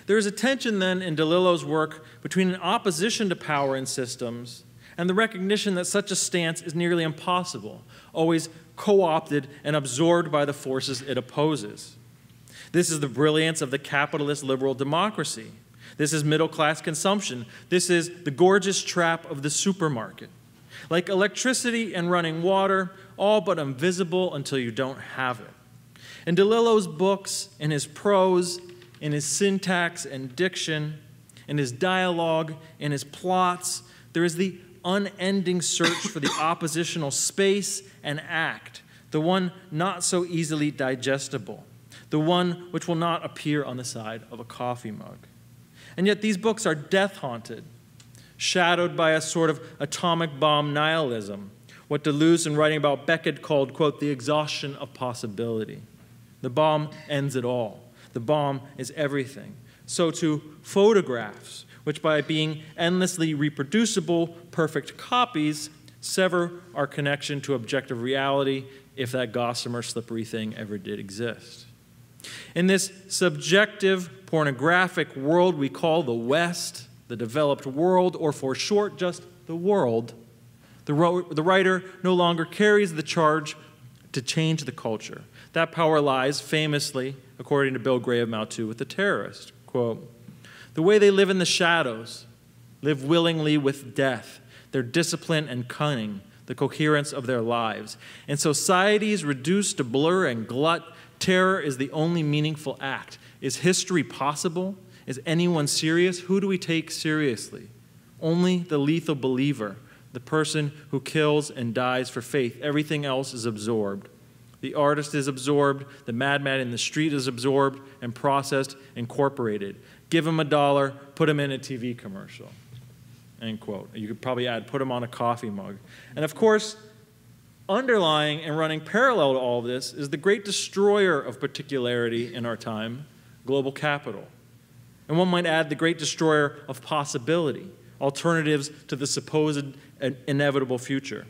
There is a tension then in DeLillo's work between an opposition to power and systems and the recognition that such a stance is nearly impossible, always co-opted and absorbed by the forces it opposes. This is the brilliance of the capitalist liberal democracy. This is middle-class consumption. This is the gorgeous trap of the supermarket. Like electricity and running water, all but invisible until you don't have it. In DeLillo's books, in his prose, in his syntax and diction, in his dialogue, in his plots, there is the unending search for the oppositional space and act, the one not so easily digestible, the one which will not appear on the side of a coffee mug. And yet these books are death-haunted, shadowed by a sort of atomic bomb nihilism, what Deleuze in writing about Beckett called, quote, the exhaustion of possibility. The bomb ends it all. The bomb is everything. So too photographs, which by being endlessly reproducible, perfect copies, sever our connection to objective reality, if that gossamer slippery thing ever did exist. In this subjective, pornographic world we call the West, the developed world, or for short, just the world, the writer no longer carries the charge to change the culture. That power lies, famously, according to Bill Gray of Mao Tse, with the terrorist. Quote, the way they live in the shadows, live willingly with death, their discipline and cunning, the coherence of their lives. In societies reduced to blur and glut, terror is the only meaningful act. Is history possible? Is anyone serious? Who do we take seriously? Only the lethal believer, the person who kills and dies for faith. Everything else is absorbed. The artist is absorbed, the madman in the street is absorbed and processed, incorporated. Give him $1, put him in a TV commercial, end quote. You could probably add, put him on a coffee mug. And of course, underlying and running parallel to all of this is the great destroyer of particularity in our time, global capital. And one might add the great destroyer of possibility, alternatives to the supposed inevitable future.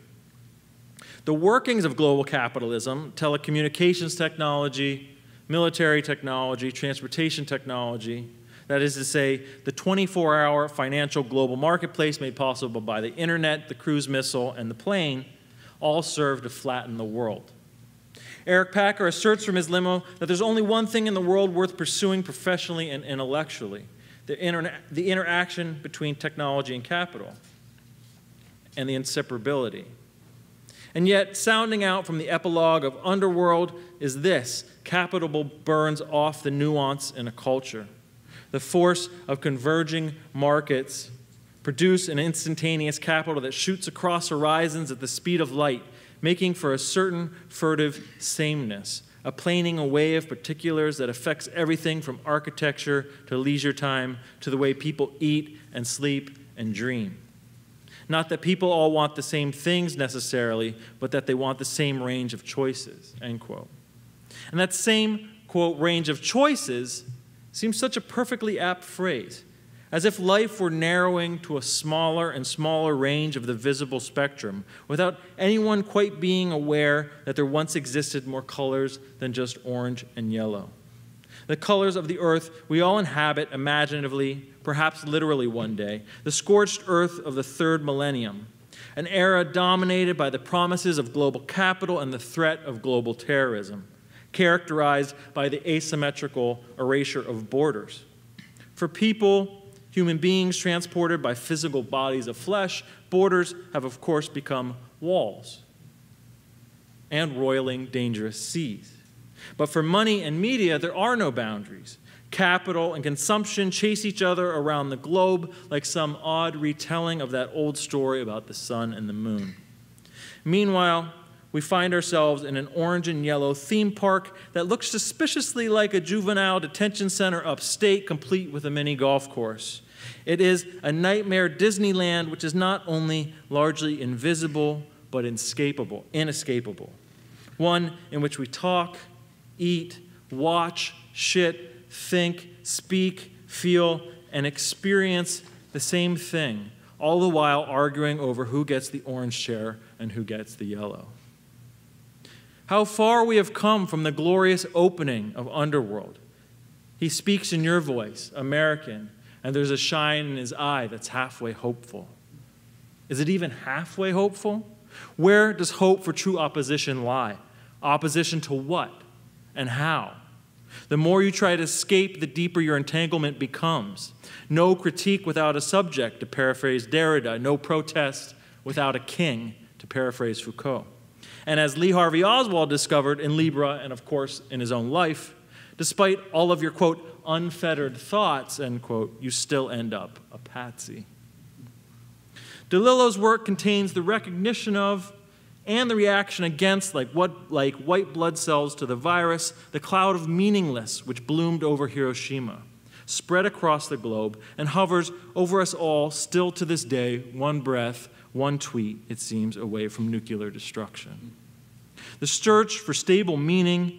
The workings of global capitalism, telecommunications technology, military technology, transportation technology, that is to say, the 24-hour financial global marketplace made possible by the internet, the cruise missile, and the plane, all serve to flatten the world. Eric Packer asserts from his limo that there's only one thing in the world worth pursuing professionally and intellectually, the interaction between technology and capital, and the inseparability. And yet, sounding out from the epilogue of Underworld is this: capital burns off the nuance in a culture. The force of converging markets produce an instantaneous capital that shoots across horizons at the speed of light, making for a certain furtive sameness, a planing away of particulars that affects everything from architecture to leisure time to the way people eat and sleep and dream. Not that people all want the same things necessarily, but that they want the same range of choices, end quote. And that same, quote, range of choices seems such a perfectly apt phrase, as if life were narrowing to a smaller and smaller range of the visible spectrum, without anyone quite being aware that there once existed more colors than just orange and yellow. The colors of the earth we all inhabit imaginatively, perhaps literally one day, the scorched earth of the third millennium, an era dominated by the promises of global capital and the threat of global terrorism, characterized by the asymmetrical erasure of borders. For people, human beings transported by physical bodies of flesh, borders have, of course, become walls and roiling dangerous seas. But for money and media, there are no boundaries. Capital and consumption chase each other around the globe like some odd retelling of that old story about the sun and the moon. Meanwhile, we find ourselves in an orange and yellow theme park that looks suspiciously like a juvenile detention center upstate, complete with a mini golf course. It is a nightmare Disneyland, which is not only largely invisible, but inescapable. One in which we talk, eat, watch, shit, think, speak, feel, and experience the same thing, all the while arguing over who gets the orange chair and who gets the yellow. How far we have come from the glorious opening of Underworld. He speaks in your voice, American, and there's a shine in his eye that's halfway hopeful. Is it even halfway hopeful? Where does hope for true opposition lie? Opposition to what and how? The more you try to escape, the deeper your entanglement becomes. No critique without a subject, to paraphrase Derrida. No protest without a king, to paraphrase Foucault. And as Lee Harvey Oswald discovered in Libra and, of course, in his own life, despite all of your, quote, unfettered thoughts, end quote, you still end up a patsy. DeLillo's work contains the recognition of and the reaction against, like white blood cells to the virus, the cloud of meaningless which bloomed over Hiroshima, spread across the globe, and hovers over us all still to this day, one breath, one tweet, it seems, away from nuclear destruction. The search for stable meaning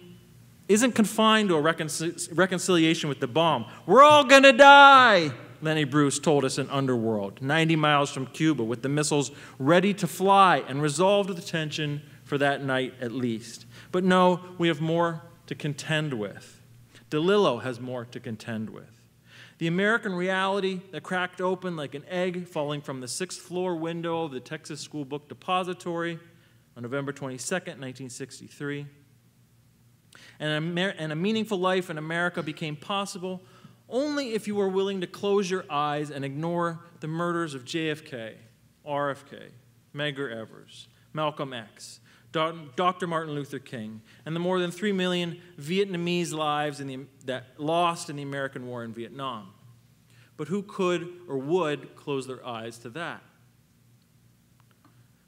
isn't confined to a reconciliation with the bomb. We're all gonna die, Lenny Bruce told us in Underworld, 90 miles from Cuba, with the missiles ready to fly, and resolved the tension for that night at least. But no, we have more to contend with. DeLillo has more to contend with. The American reality that cracked open like an egg falling from the 6th-floor window of the Texas School Book Depository on November 22, 1963. And a meaningful life in America became possible only if you were willing to close your eyes and ignore the murders of JFK, RFK, Medgar Evers, Malcolm X, Dr. Martin Luther King, and the more than 3 million Vietnamese lives lost in the American war in Vietnam. But who could or would close their eyes to that?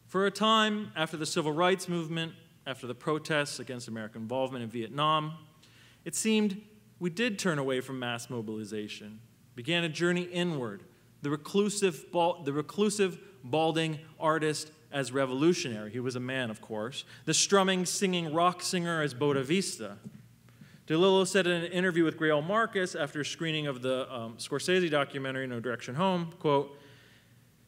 For a time after the Civil Rights Movement, after the protests against American involvement in Vietnam, it seemed we did turn away from mass mobilization, began a journey inward, the reclusive balding artist as revolutionary. He was a man, of course. The strumming, singing rock singer as Bodavista. DeLillo said in an interview with Grail Marcus after a screening of the Scorsese documentary No Direction Home, quote,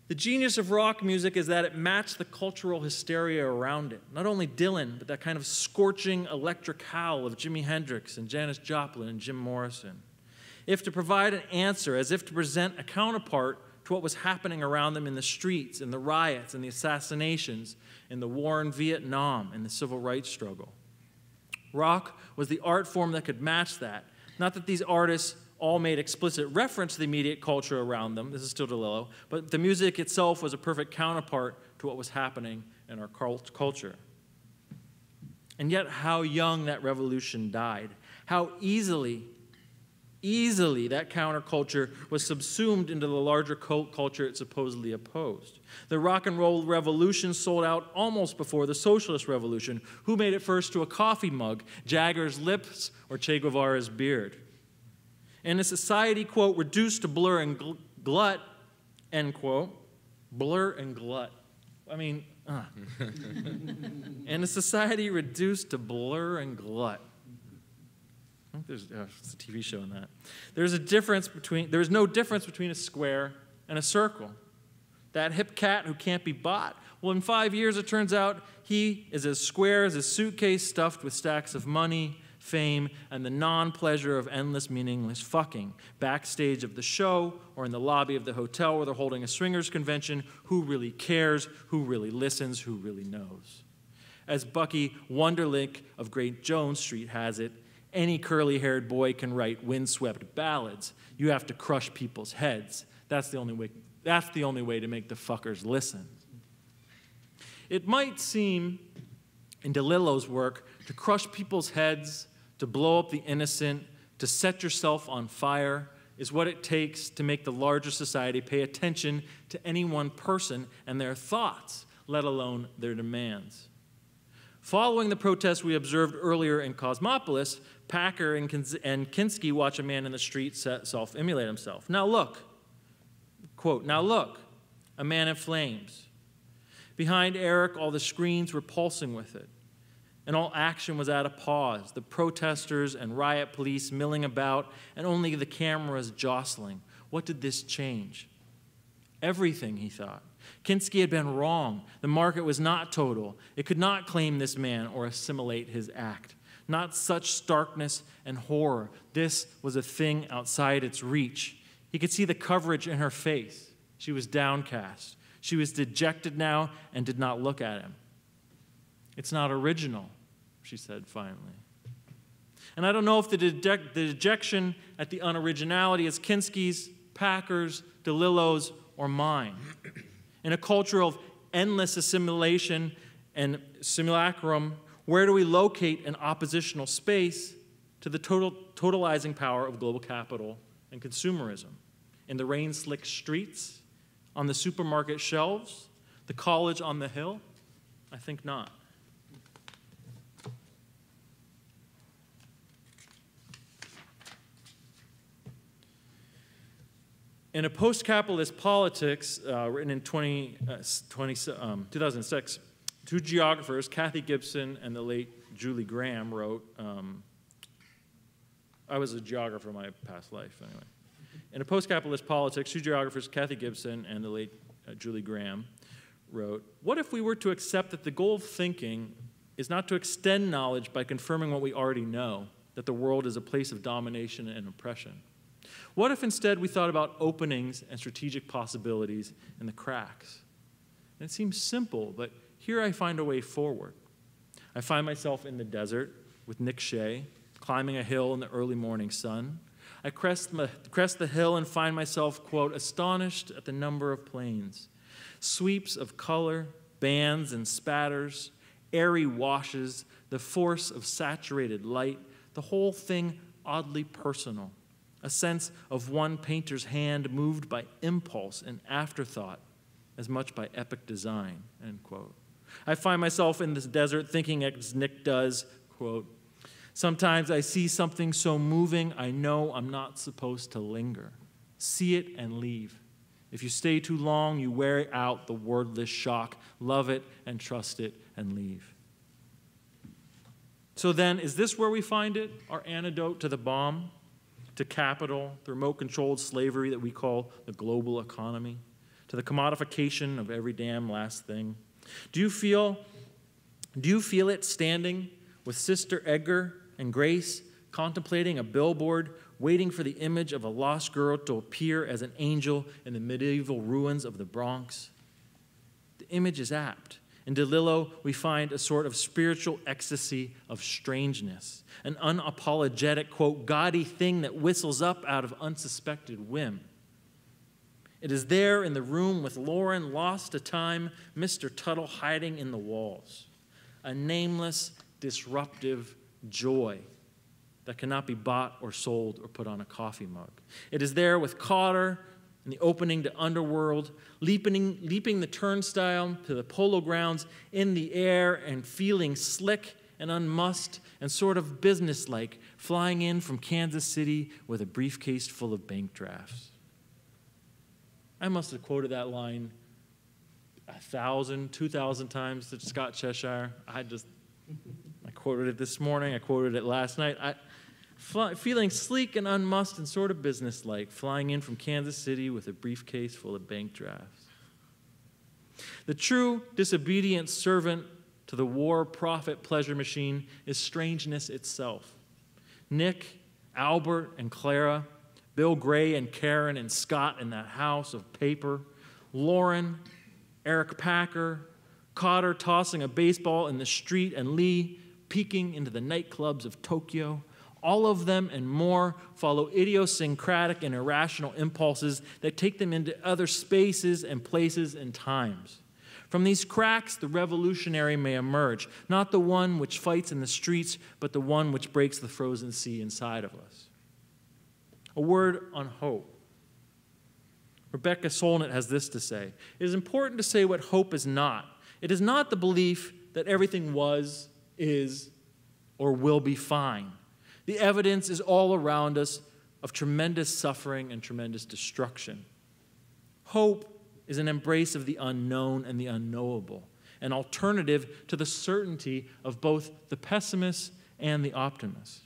"The genius of rock music is that it matched the cultural hysteria around it. Not only Dylan, but that kind of scorching electric howl of Jimi Hendrix and Janis Joplin and Jim Morrison. If to provide an answer, as if to present a counterpart to what was happening around them in the streets, in the riots, in the assassinations, in the war in Vietnam, in the civil rights struggle. Rock was the art form that could match that. Not that these artists all made explicit reference to the immediate culture around them," this is still DeLillo, "but the music itself was a perfect counterpart to what was happening in our culture." And yet how young that revolution died, how easily that counterculture was subsumed into the larger culture it supposedly opposed. The rock and roll revolution sold out almost before the socialist revolution. Who made it first to a coffee mug, Jagger's lips or Che Guevara's beard? In a society, quote, reduced to blur and glut, end quote, blur and glut. I mean, and a society reduced to blur and glut. I think there's it's a TV show in that. There's no difference between a square and a circle. That hip cat who can't be bought, well, in 5 years, it turns out he is as square as a suitcase stuffed with stacks of money, fame, and the non-pleasure of endless, meaningless fucking. Backstage of the show or in the lobby of the hotel where they're holding a swingers convention, who really cares, who really listens, who really knows? As Bucky Wunderlich of Great Jones Street has it, any curly-haired boy can write windswept ballads. You have to crush people's heads. That's the only way to make the fuckers listen. It might seem, in DeLillo's work, to crush people's heads, to blow up the innocent, to set yourself on fire, is what it takes to make the larger society pay attention to any one person and their thoughts, let alone their demands. Following the protests we observed earlier in Cosmopolis, Packer and Kinski watch a man in the street self-immolate himself. Now look, quote, now look, a man in flames. Behind Eric, all the screens were pulsing with it, and all action was at a pause, the protesters and riot police milling about, and only the cameras jostling. What did this change? Everything, he thought. Kinski had been wrong. The market was not total. It could not claim this man or assimilate his act. Not such starkness and horror. This was a thing outside its reach. He could see the coverage in her face. She was downcast. She was dejected now and did not look at him. It's not original, she said finally. And I don't know if the dejection at the unoriginality is Kinski's, Packer's, DeLillo's, or mine. In a culture of endless assimilation and simulacrum, where do we locate an oppositional space to the totalizing power of global capital and consumerism? In the rain-slick streets? On the supermarket shelves? The college on the hill? I think not. In A Post-Capitalist Politics, written in 2006, two geographers, Kathy Gibson and the late Julie Graham, wrote, I was a geographer in my past life, anyway. In A Post-Capitalist Politics, two geographers, Kathy Gibson and the late Julie Graham, wrote, what if we were to accept that the goal of thinking is not to extend knowledge by confirming what we already know, that the world is a place of domination and oppression? What if instead we thought about openings and strategic possibilities in the cracks? And it seems simple, but here I find a way forward. I find myself in the desert with Nick Shea, climbing a hill in the early morning sun. I crest the hill and find myself, quote, astonished at the number of planes, sweeps of color, bands and spatters, airy washes, the force of saturated light, the whole thing oddly personal, a sense of one painter's hand moved by impulse and afterthought as much by epic design, end quote. I find myself in this desert thinking as Nick does, quote, sometimes I see something so moving, I know I'm not supposed to linger. See it and leave. If you stay too long, you wear out the wordless shock. Love it and trust it and leave. So then, is this where we find it? Our antidote to the bomb, to capital, the remote-controlled slavery that we call the global economy, to the commodification of every damn last thing? Do you feel it standing with Sister Edgar and Grace, contemplating a billboard, waiting for the image of a lost girl to appear as an angel in the medieval ruins of the Bronx? The image is apt. In DeLillo, we find a sort of spiritual ecstasy of strangeness, an unapologetic, quote, gaudy thing that whistles up out of unsuspected whim. It is there in the room with Lauren, lost to time, Mr. Tuttle hiding in the walls, a nameless, disruptive joy that cannot be bought or sold or put on a coffee mug. It is there with Cotter in the opening to Underworld, leaping the turnstile to the polo grounds in the air and feeling slick and unmussed and sort of businesslike, flying in from Kansas City with a briefcase full of bank drafts. I must have quoted that line 1,000, 2,000 times to Scott Cheshire. I quoted it this morning. I quoted it last night. Feeling sleek and unmussed and sort of businesslike, flying in from Kansas City with a briefcase full of bank drafts. The true disobedient servant to the war profit pleasure machine is strangeness itself. Nick, Albert, and Clara, Bill Gray and Karen and Scott in that house of paper, Lauren, Eric Packer, Cotter tossing a baseball in the street, and Lee peeking into the nightclubs of Tokyo. All of them and more follow idiosyncratic and irrational impulses that take them into other spaces and places and times. From these cracks, the revolutionary may emerge, not the one which fights in the streets, but the one which breaks the frozen sea inside of us. A word on hope. Rebecca Solnit has this to say: it is important to say what hope is not. It is not the belief that everything was, is, or will be fine. The evidence is all around us of tremendous suffering and tremendous destruction. Hope is an embrace of the unknown and the unknowable, an alternative to the certainty of both the pessimist and the optimist.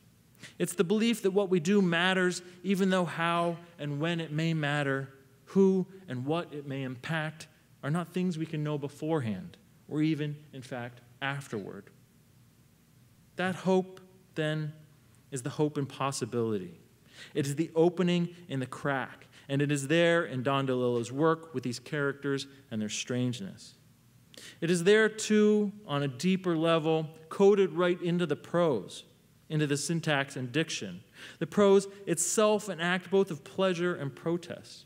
It's the belief that what we do matters, even though how and when it may matter, who and what it may impact, are not things we can know beforehand, or even, in fact, afterward. That hope, then, is the hope in possibility. It is the opening in the crack, and it is there in Don DeLillo's work with these characters and their strangeness. It is there, too, on a deeper level, coded right into the prose, into the syntax and diction. The prose itself an act both of pleasure and protest.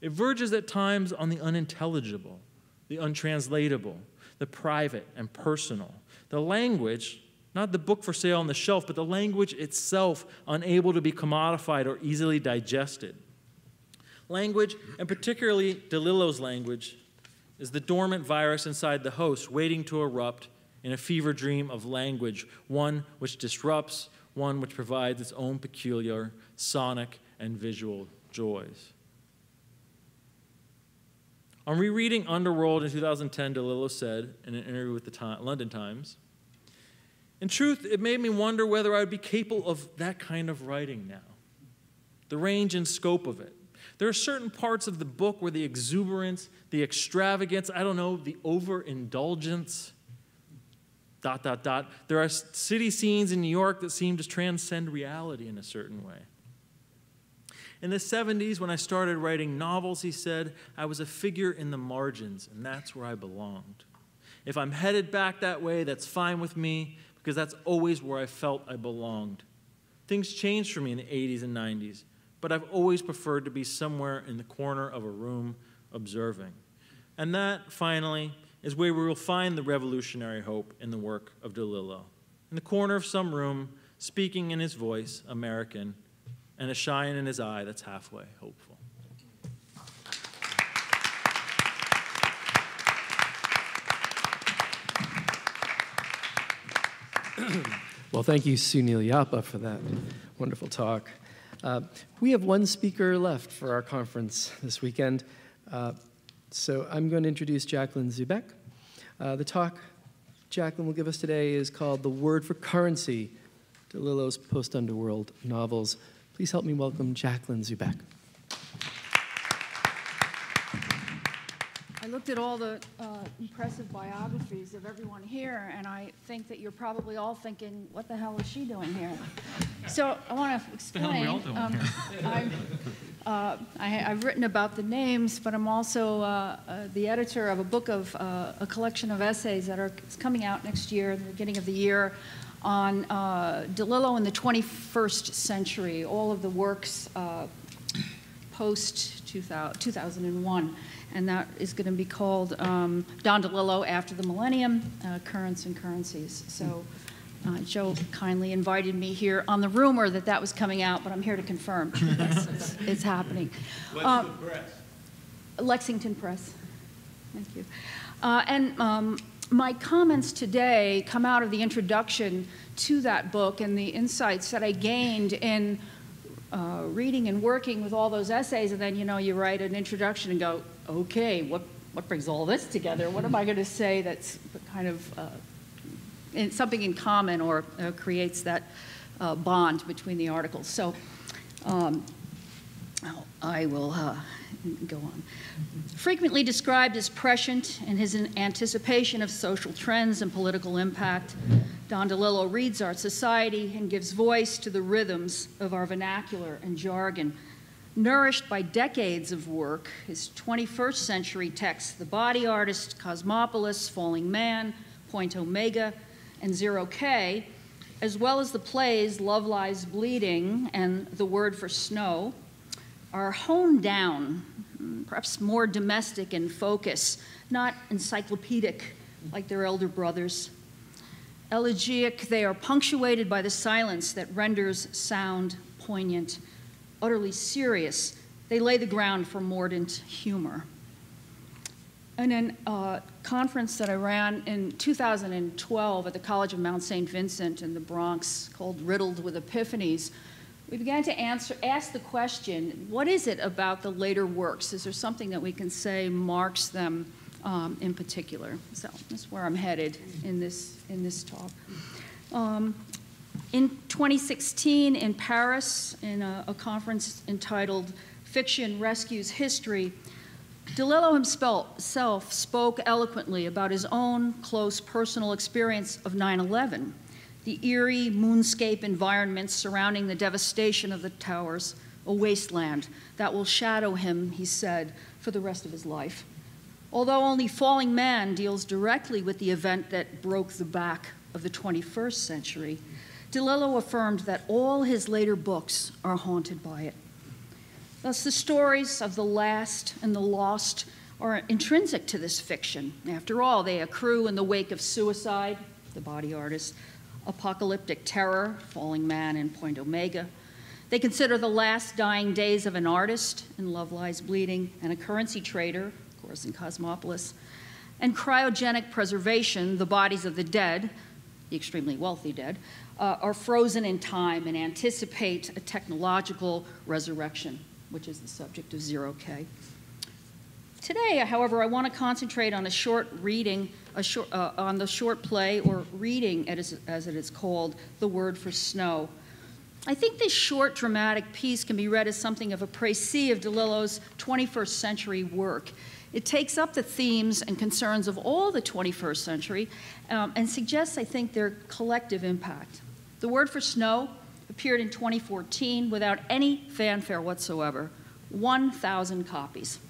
It verges at times on the unintelligible, the untranslatable, the private and personal. The language, not the book for sale on the shelf, but the language itself unable to be commodified or easily digested. Language, and particularly DeLillo's language, is the dormant virus inside the host waiting to erupt in a fever dream of language, one which disrupts, one which provides its own peculiar sonic and visual joys. On rereading Underworld in 2010, DeLillo said in an interview with the London Times, "In truth, it made me wonder whether I would be capable of that kind of writing now, the range and scope of it. There are certain parts of the book where the exuberance, the extravagance, I don't know, the overindulgence, ... There are city scenes in New York that seem to transcend reality in a certain way. In the 70s, when I started writing novels, he said, I was a figure in the margins, and that's where I belonged. If I'm headed back that way, that's fine with me, because that's always where I felt I belonged. Things changed for me in the 80s and 90s, but I've always preferred to be somewhere in the corner of a room observing. And that, finally, is where we will find the revolutionary hope in the work of DeLillo. In the corner of some room, speaking in his voice, American, and a shine in his eye that's halfway hopeful." Well, thank you, Sunil Yapa, for that wonderful talk. We have one speaker left for our conference this weekend. So I'm going to introduce Jacqueline Zubeck. The talk Jacqueline will give us today is called "The Word for Currency, DeLillo's Post-Underworld Novels." Please help me welcome Jacqueline Zubeck. I looked at all the impressive biographies of everyone here, and I think that you're probably all thinking, what the hell is she doing here? So I want to explain. What the hell are we all doing here? I've written about the names, but I'm also the editor of a book of a collection of essays that are coming out next year, in the beginning of the year, on DeLillo in the 21st century, all of the works post 2001. And that is going to be called Don DeLillo After the Millennium, Currents and Currencies. So Joe kindly invited me here on the rumor that that was coming out, but I'm here to confirm. Yes, it's happening. What's the press? Lexington Press. Thank you. My comments today come out of the introduction to that book and the insights that I gained in reading and working with all those essays. And then, you write an introduction and go, okay, what what brings all this together? What am I going to say that's kind of something in common or creates that bond between the articles? So I will go on. Frequently described as prescient in his anticipation of social trends and political impact, Don DeLillo reads our society and gives voice to the rhythms of our vernacular and jargon. Nourished by decades of work, his 21st century texts, The Body Artist, Cosmopolis, Falling Man, Point Omega, and Zero K, as well as the plays Love Lies Bleeding and The Word for Snow, are honed down, perhaps more domestic in focus, not encyclopedic like their elder brothers. Elegiac, they are punctuated by the silence that renders sound poignant. Utterly serious, they lay the ground for mordant humor. In a conference that I ran in 2012 at the College of Mount St. Vincent in the Bronx called Riddled with Epiphanies, we began to ask the question, what is it about the later works? Is there something that we can say marks them in particular? So that's where I'm headed in this talk. In 2016 in Paris, in a conference entitled Fiction Rescues History, DeLillo himself spoke eloquently about his own close personal experience of 9/11, the eerie moonscape environments surrounding the devastation of the towers, a wasteland that will shadow him, he said, for the rest of his life. Although only Falling Man deals directly with the event that broke the back of the 21st century, DeLillo affirmed that all his later books are haunted by it. Thus, the stories of the last and the lost are intrinsic to this fiction. After all, they accrue in the wake of suicide, The Body Artist, apocalyptic terror, Falling Man and Point Omega. They consider the last dying days of an artist in Love Lies Bleeding and a currency trader, of course, in Cosmopolis, and cryogenic preservation, the bodies of the dead, the extremely wealthy dead, are frozen in time and anticipate a technological resurrection, which is the subject of Zero K. Today, however, I want to concentrate on the short play, or reading as it is called, The Word for Snow. I think this short dramatic piece can be read as something of a précis of DeLillo's 21st century work. It takes up the themes and concerns of all the 21st century and suggests, I think, their collective impact. The Word for Snow appeared in 2014 without any fanfare whatsoever, 1,000 copies.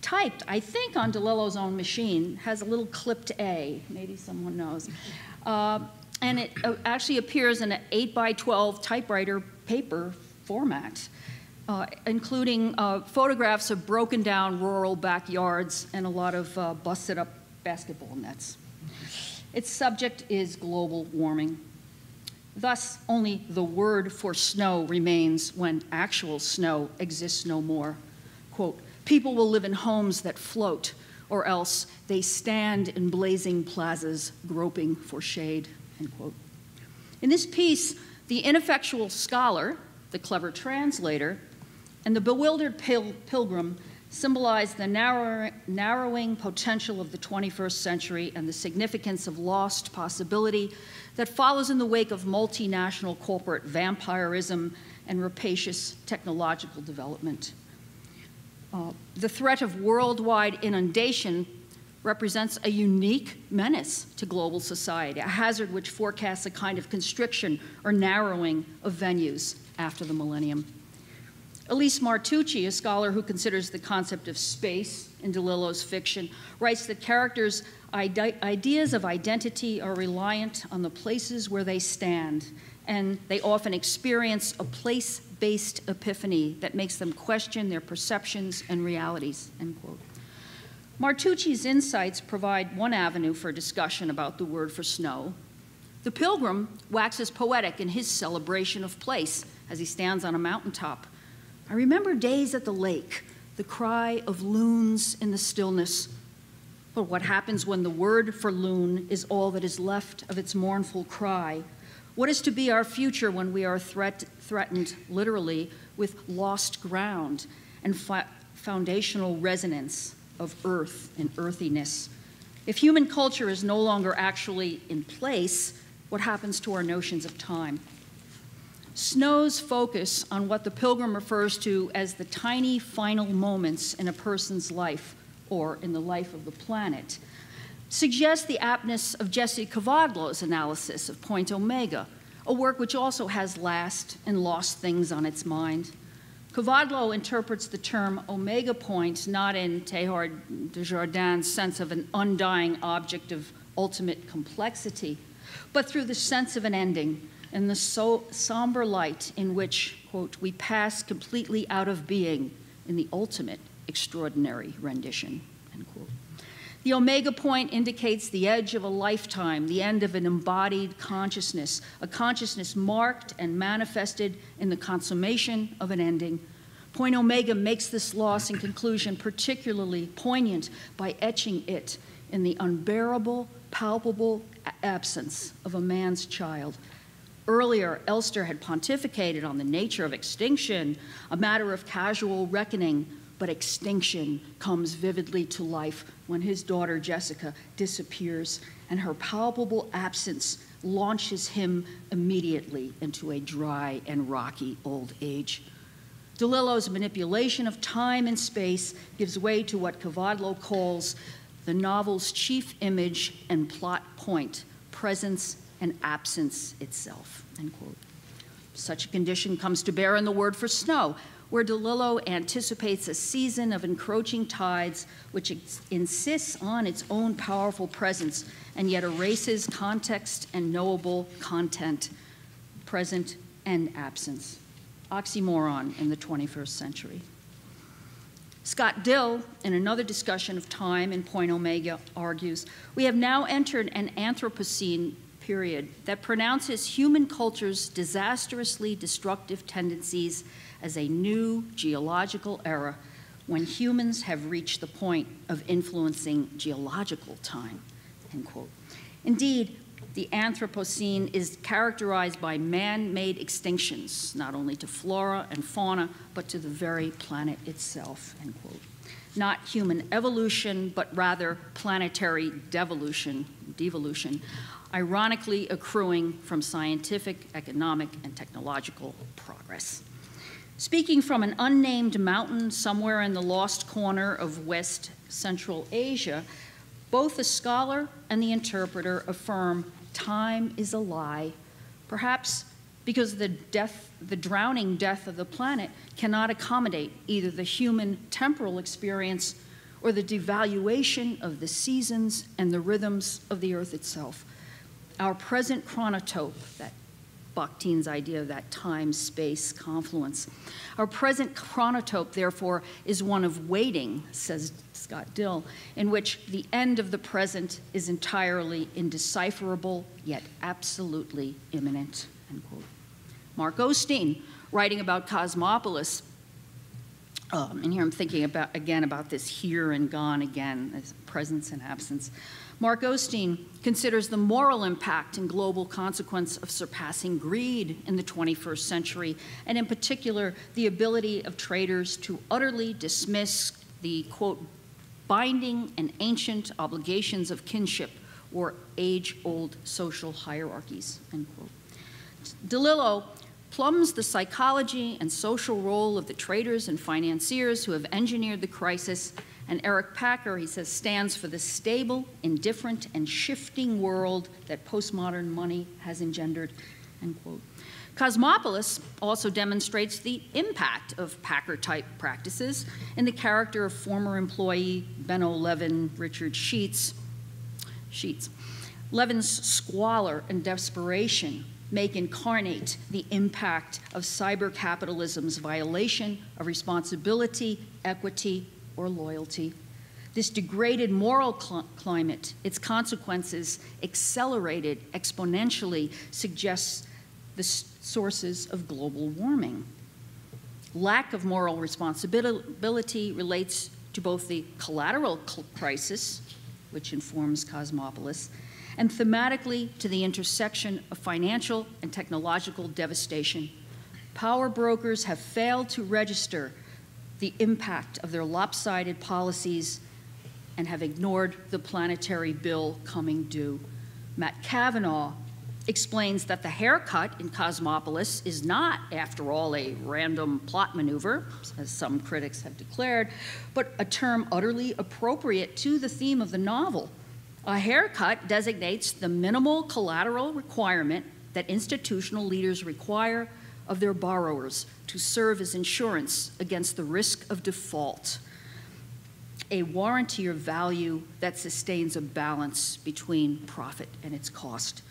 Typed, I think, on DeLillo's own machine, has a little clipped A, maybe someone knows. And it actually appears in an 8x12 typewriter paper format. Including photographs of broken down rural backyards and a lot of busted up basketball nets. Its subject is global warming. Thus, only the word for snow remains when actual snow exists no more. Quote, people will live in homes that float, or else they stand in blazing plazas groping for shade, end quote. In this piece, the ineffectual scholar, the clever translator, and the bewildered pilgrim symbolize the narrowing potential of the 21st century and the significance of lost possibility that follows in the wake of multinational corporate vampirism and rapacious technological development. The threat of worldwide inundation represents a unique menace to global society, a hazard which forecasts a kind of constriction or narrowing of venues after the millennium. Elise Martucci, a scholar who considers the concept of space in DeLillo's fiction, writes that characters' ideas of identity are reliant on the places where they stand, and they often experience a place-based epiphany that makes them question their perceptions and realities, end quote. Martucci's insights provide one avenue for discussion about the word for snow. The pilgrim waxes poetic in his celebration of place as he stands on a mountaintop. I remember days at the lake, the cry of loons in the stillness. But what happens when the word for loon is all that is left of its mournful cry? What is to be our future when we are threatened literally with lost ground and foundational resonance of earth and earthiness. If human culture is no longer actually in place, what happens to our notions of time? Snow's focus on what the pilgrim refers to as the tiny final moments in a person's life, or in the life of the planet, suggests the aptness of Jesse Cavaglo's analysis of Point Omega, a work which also has last and lost things on its mind. Cavadlo interprets the term omega point not in Teilhard de Chardin's sense of an undying object of ultimate complexity, but through the sense of an ending and the somber light in which, quote, we pass completely out of being in the ultimate extraordinary rendition, end quote. The omega point indicates the edge of a lifetime, the end of an embodied consciousness, a consciousness marked and manifested in the consummation of an ending. Point omega makes this loss and conclusion particularly poignant by etching it in the unbearable, palpable absence of a man's child. Earlier, Elster had pontificated on the nature of extinction, a matter of casual reckoning, but extinction comes vividly to life when his daughter Jessica disappears, and her palpable absence launches him immediately into a dry and rocky old age. DeLillo's manipulation of time and space gives way to what Cavadlo calls the novel's chief image and plot point, presence and absence itself, end quote. Such a condition comes to bear in the word for snow, where DeLillo anticipates a season of encroaching tides which insists on its own powerful presence and yet erases context and knowable content, present and absence. Oxymoron in the 21st century. Scott Dill, in another discussion of time in Point Omega, argues, we have now entered an Anthropocene period that pronounces human culture's disastrously destructive tendencies as a new geological era when humans have reached the point of influencing geological time, end quote. Indeed, the Anthropocene is characterized by man-made extinctions, not only to flora and fauna, but to the very planet itself, end quote. Not human evolution, but rather planetary devolution, ironically accruing from scientific, economic, and technological progress. Speaking from an unnamed mountain somewhere in the lost corner of West Central Asia, both the scholar and the interpreter affirm time is a lie, perhaps because the drowning death of the planet cannot accommodate either the human temporal experience or the devaluation of the seasons and the rhythms of the earth itself. Our present chronotope, that Bakhtin's idea of that time-space confluence. Our present chronotope, therefore, is one of waiting, says Scott Dill, in which the end of the present is entirely indecipherable, yet absolutely imminent, end quote. Mark Osteen, writing about Cosmopolis, and here I'm thinking about this here and gone again, this presence and absence. Mark Osteen considers the moral impact and global consequence of surpassing greed in the 21st century, and in particular, the ability of traders to utterly dismiss the, quote, binding and ancient obligations of kinship or age-old social hierarchies, end quote. DeLillo plumbs the psychology and social role of the traders and financiers who have engineered the crisis, and Eric Packer, he says, stands for the stable, indifferent, and shifting world that postmodern money has engendered, end quote. Cosmopolis also demonstrates the impact of Packer-type practices in the character of former employee Benno Levin, Richard Sheets. Levin's squalor and desperation make incarnate the impact of cybercapitalism's violation of responsibility, equity, or loyalty. This degraded moral climate, its consequences accelerated exponentially, suggests the sources of global warming. Lack of moral responsibility relates to both the collateral crisis, which informs Cosmopolis, and thematically to the intersection of financial and technological devastation. Power brokers have failed to register the impact of their lopsided policies and have ignored the planetary bill coming due. Matt Cavanaugh explains that the haircut in Cosmopolis is not, after all, a random plot maneuver, as some critics have declared, but a term utterly appropriate to the theme of the novel. A haircut designates the minimal collateral requirement that institutional leaders require of their borrowers to serve as insurance against the risk of default, a warranty or value that sustains a balance between profit and its cost.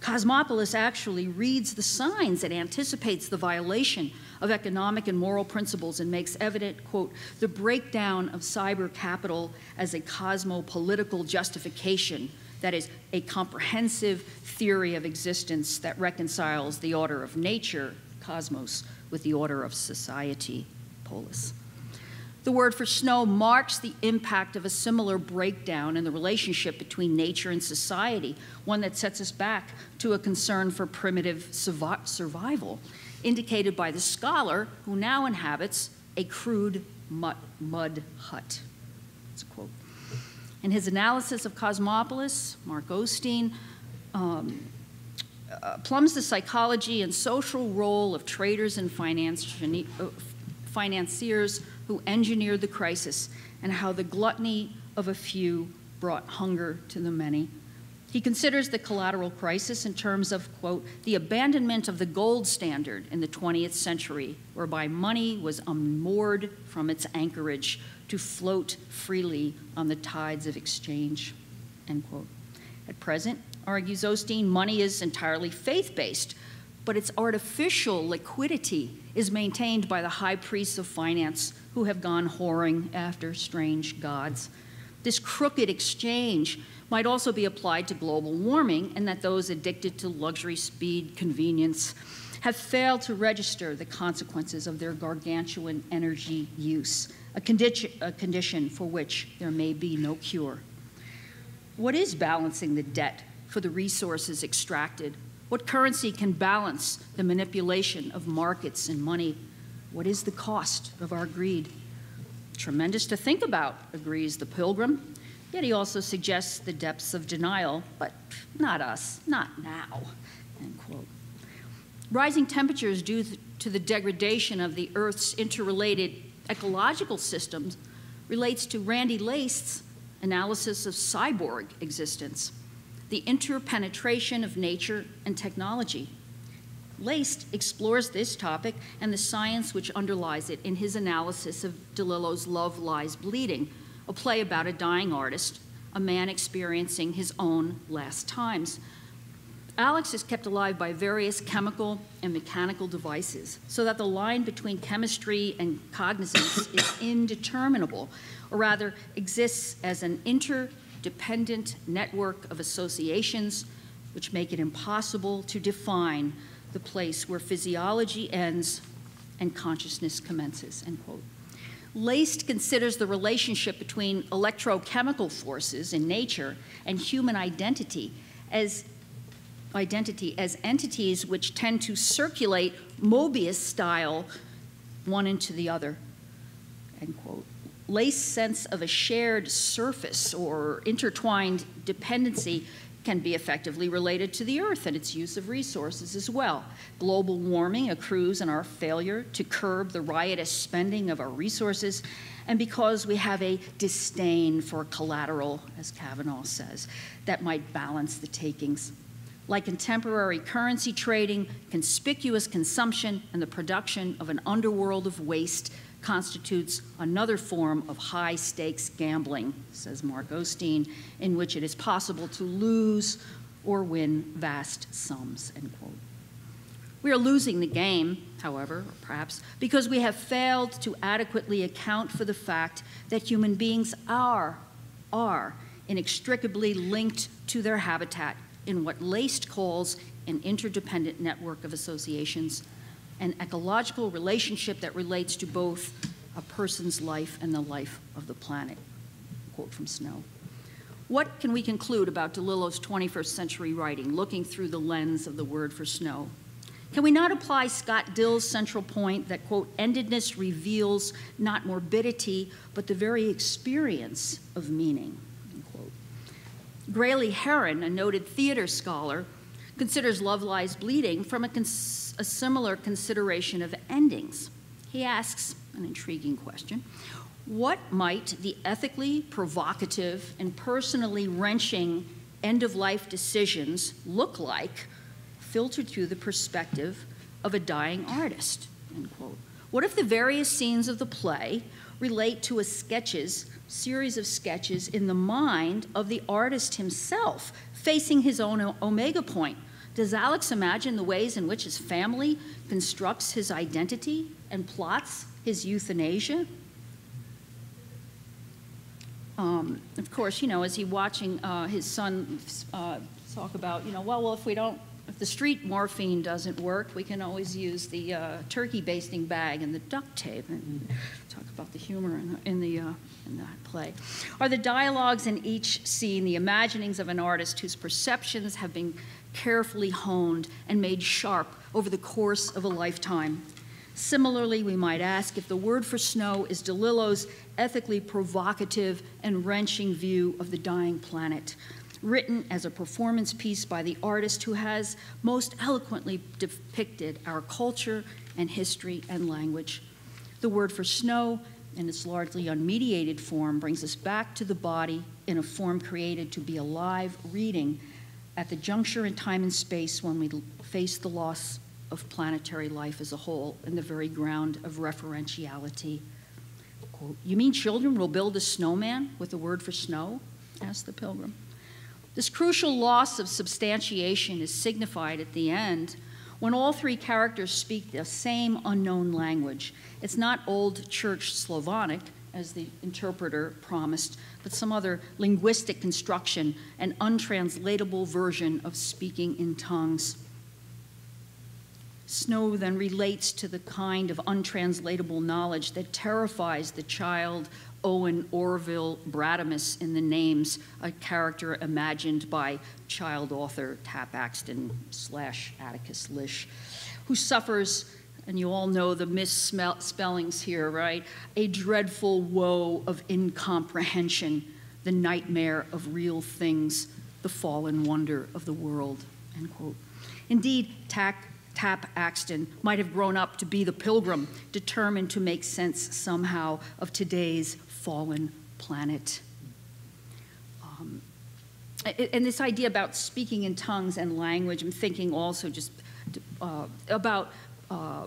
Cosmopolis actually reads the signs and anticipates the violation of economic and moral principles and makes evident, quote, the breakdown of cyber capital as a cosmopolitical justification, that is, a comprehensive theory of existence that reconciles the order of nature, cosmos, with the order of society, polis. The word for snow marks the impact of a similar breakdown in the relationship between nature and society, one that sets us back to a concern for primitive survival, indicated by the scholar who now inhabits a crude mud hut. That's a quote. In his analysis of Cosmopolis, Mark Osteen plumbs the psychology and social role of traders and financiers who engineered the crisis and how the gluttony of a few brought hunger to the many. He considers the collateral crisis in terms of, quote, the abandonment of the gold standard in the 20th century, whereby money was unmoored from its anchorage to float freely on the tides of exchange, end quote. At present, argues Osteen, money is entirely faith-based, but its artificial liquidity is maintained by the high priests of finance who have gone whoring after strange gods. This crooked exchange might also be applied to global warming, and that those addicted to luxury, speed, convenience have failed to register the consequences of their gargantuan energy use, a condition for which there may be no cure. What is balancing the debt for the resources extracted? What currency can balance the manipulation of markets and money? What is the cost of our greed? Tremendous to think about, agrees the pilgrim. Yet he also suggests the depths of denial, but not us, not now, end quote. Rising temperatures due to the degradation of the Earth's interrelated ecological systems relates to Randy Laist's analysis of cyborg existence, the interpenetration of nature and technology. Laist explores this topic and the science which underlies it in his analysis of DeLillo's Love Lies Bleeding, a play about a dying artist, a man experiencing his own last times. Alex is kept alive by various chemical and mechanical devices, so that the line between chemistry and cognizance is indeterminable, or rather exists as an interdependent network of associations which make it impossible to define the place where physiology ends and consciousness commences, end quote. Laist considers the relationship between electrochemical forces in nature and human identity as entities which tend to circulate Mobius-style one into the other, end quote. Laist's sense of a shared surface or intertwined dependency can be effectively related to the Earth and its use of resources as well. Global warming accrues in our failure to curb the riotous spending of our resources, and because we have a disdain for collateral, as Kavanaugh says, that might balance the takings. Like contemporary currency trading, conspicuous consumption and the production of an underworld of waste constitutes another form of high-stakes gambling, says Mark Osteen, in which it is possible to lose or win vast sums, end quote. We are losing the game, however, or perhaps, because we have failed to adequately account for the fact that human beings are inextricably linked to their habitat in what Laist calls an interdependent network of associations, an ecological relationship that relates to both a person's life and the life of the planet, quote from Snow. What can we conclude about DeLillo's 21st century writing, looking through the lens of the word for snow? Can we not apply Scott Dill's central point that, quote, endedness reveals not morbidity, but the very experience of meaning, unquote? Grayley Heron, a noted theater scholar, considers Love Lies Bleeding from a similar consideration of endings. He asks an intriguing question. What might the ethically provocative and personally wrenching end-of-life decisions look like filtered through the perspective of a dying artist, end quote? What if the various scenes of the play relate to a series of sketches in the mind of the artist himself, facing his own omega point? Does Alex imagine the ways in which his family constructs his identity and plots his euthanasia? Of course, you know, as he's watching his son talk about, you know, well, if the street morphine doesn't work, we can always use the turkey basting bag and the duct tape, and talk about the humor in that play. Are the dialogues in each scene the imaginings of an artist whose perceptions have been carefully honed and made sharp over the course of a lifetime? Similarly, we might ask if the word for snow is DeLillo's ethically provocative and wrenching view of the dying planet, written as a performance piece by the artist who has most eloquently depicted our culture and history and language. The word for snow, in its largely unmediated form, brings us back to the body in a form created to be a live reading at the juncture in time and space when we face the loss of planetary life as a whole and the very ground of referentiality. Quote, "You mean children will build a snowman with the word for snow?" asked the pilgrim. This crucial loss of substantiation is signified at the end when all three characters speak the same unknown language. It's not Old Church Slavonic, as the interpreter promised, but some other linguistic construction, an untranslatable version of speaking in tongues. Snow then relates to the kind of untranslatable knowledge that terrifies the child Owen Orville Bradamus in The Names, a character imagined by child author Tap Axton / Atticus Lish, who suffers, and you all know the misspellings here, right? A dreadful woe of incomprehension, the nightmare of real things, the fallen wonder of the world, end quote. Indeed, Tap Axton might have grown up to be the pilgrim, determined to make sense somehow of today's fallen planet. And this idea about speaking in tongues and language, I'm thinking also just about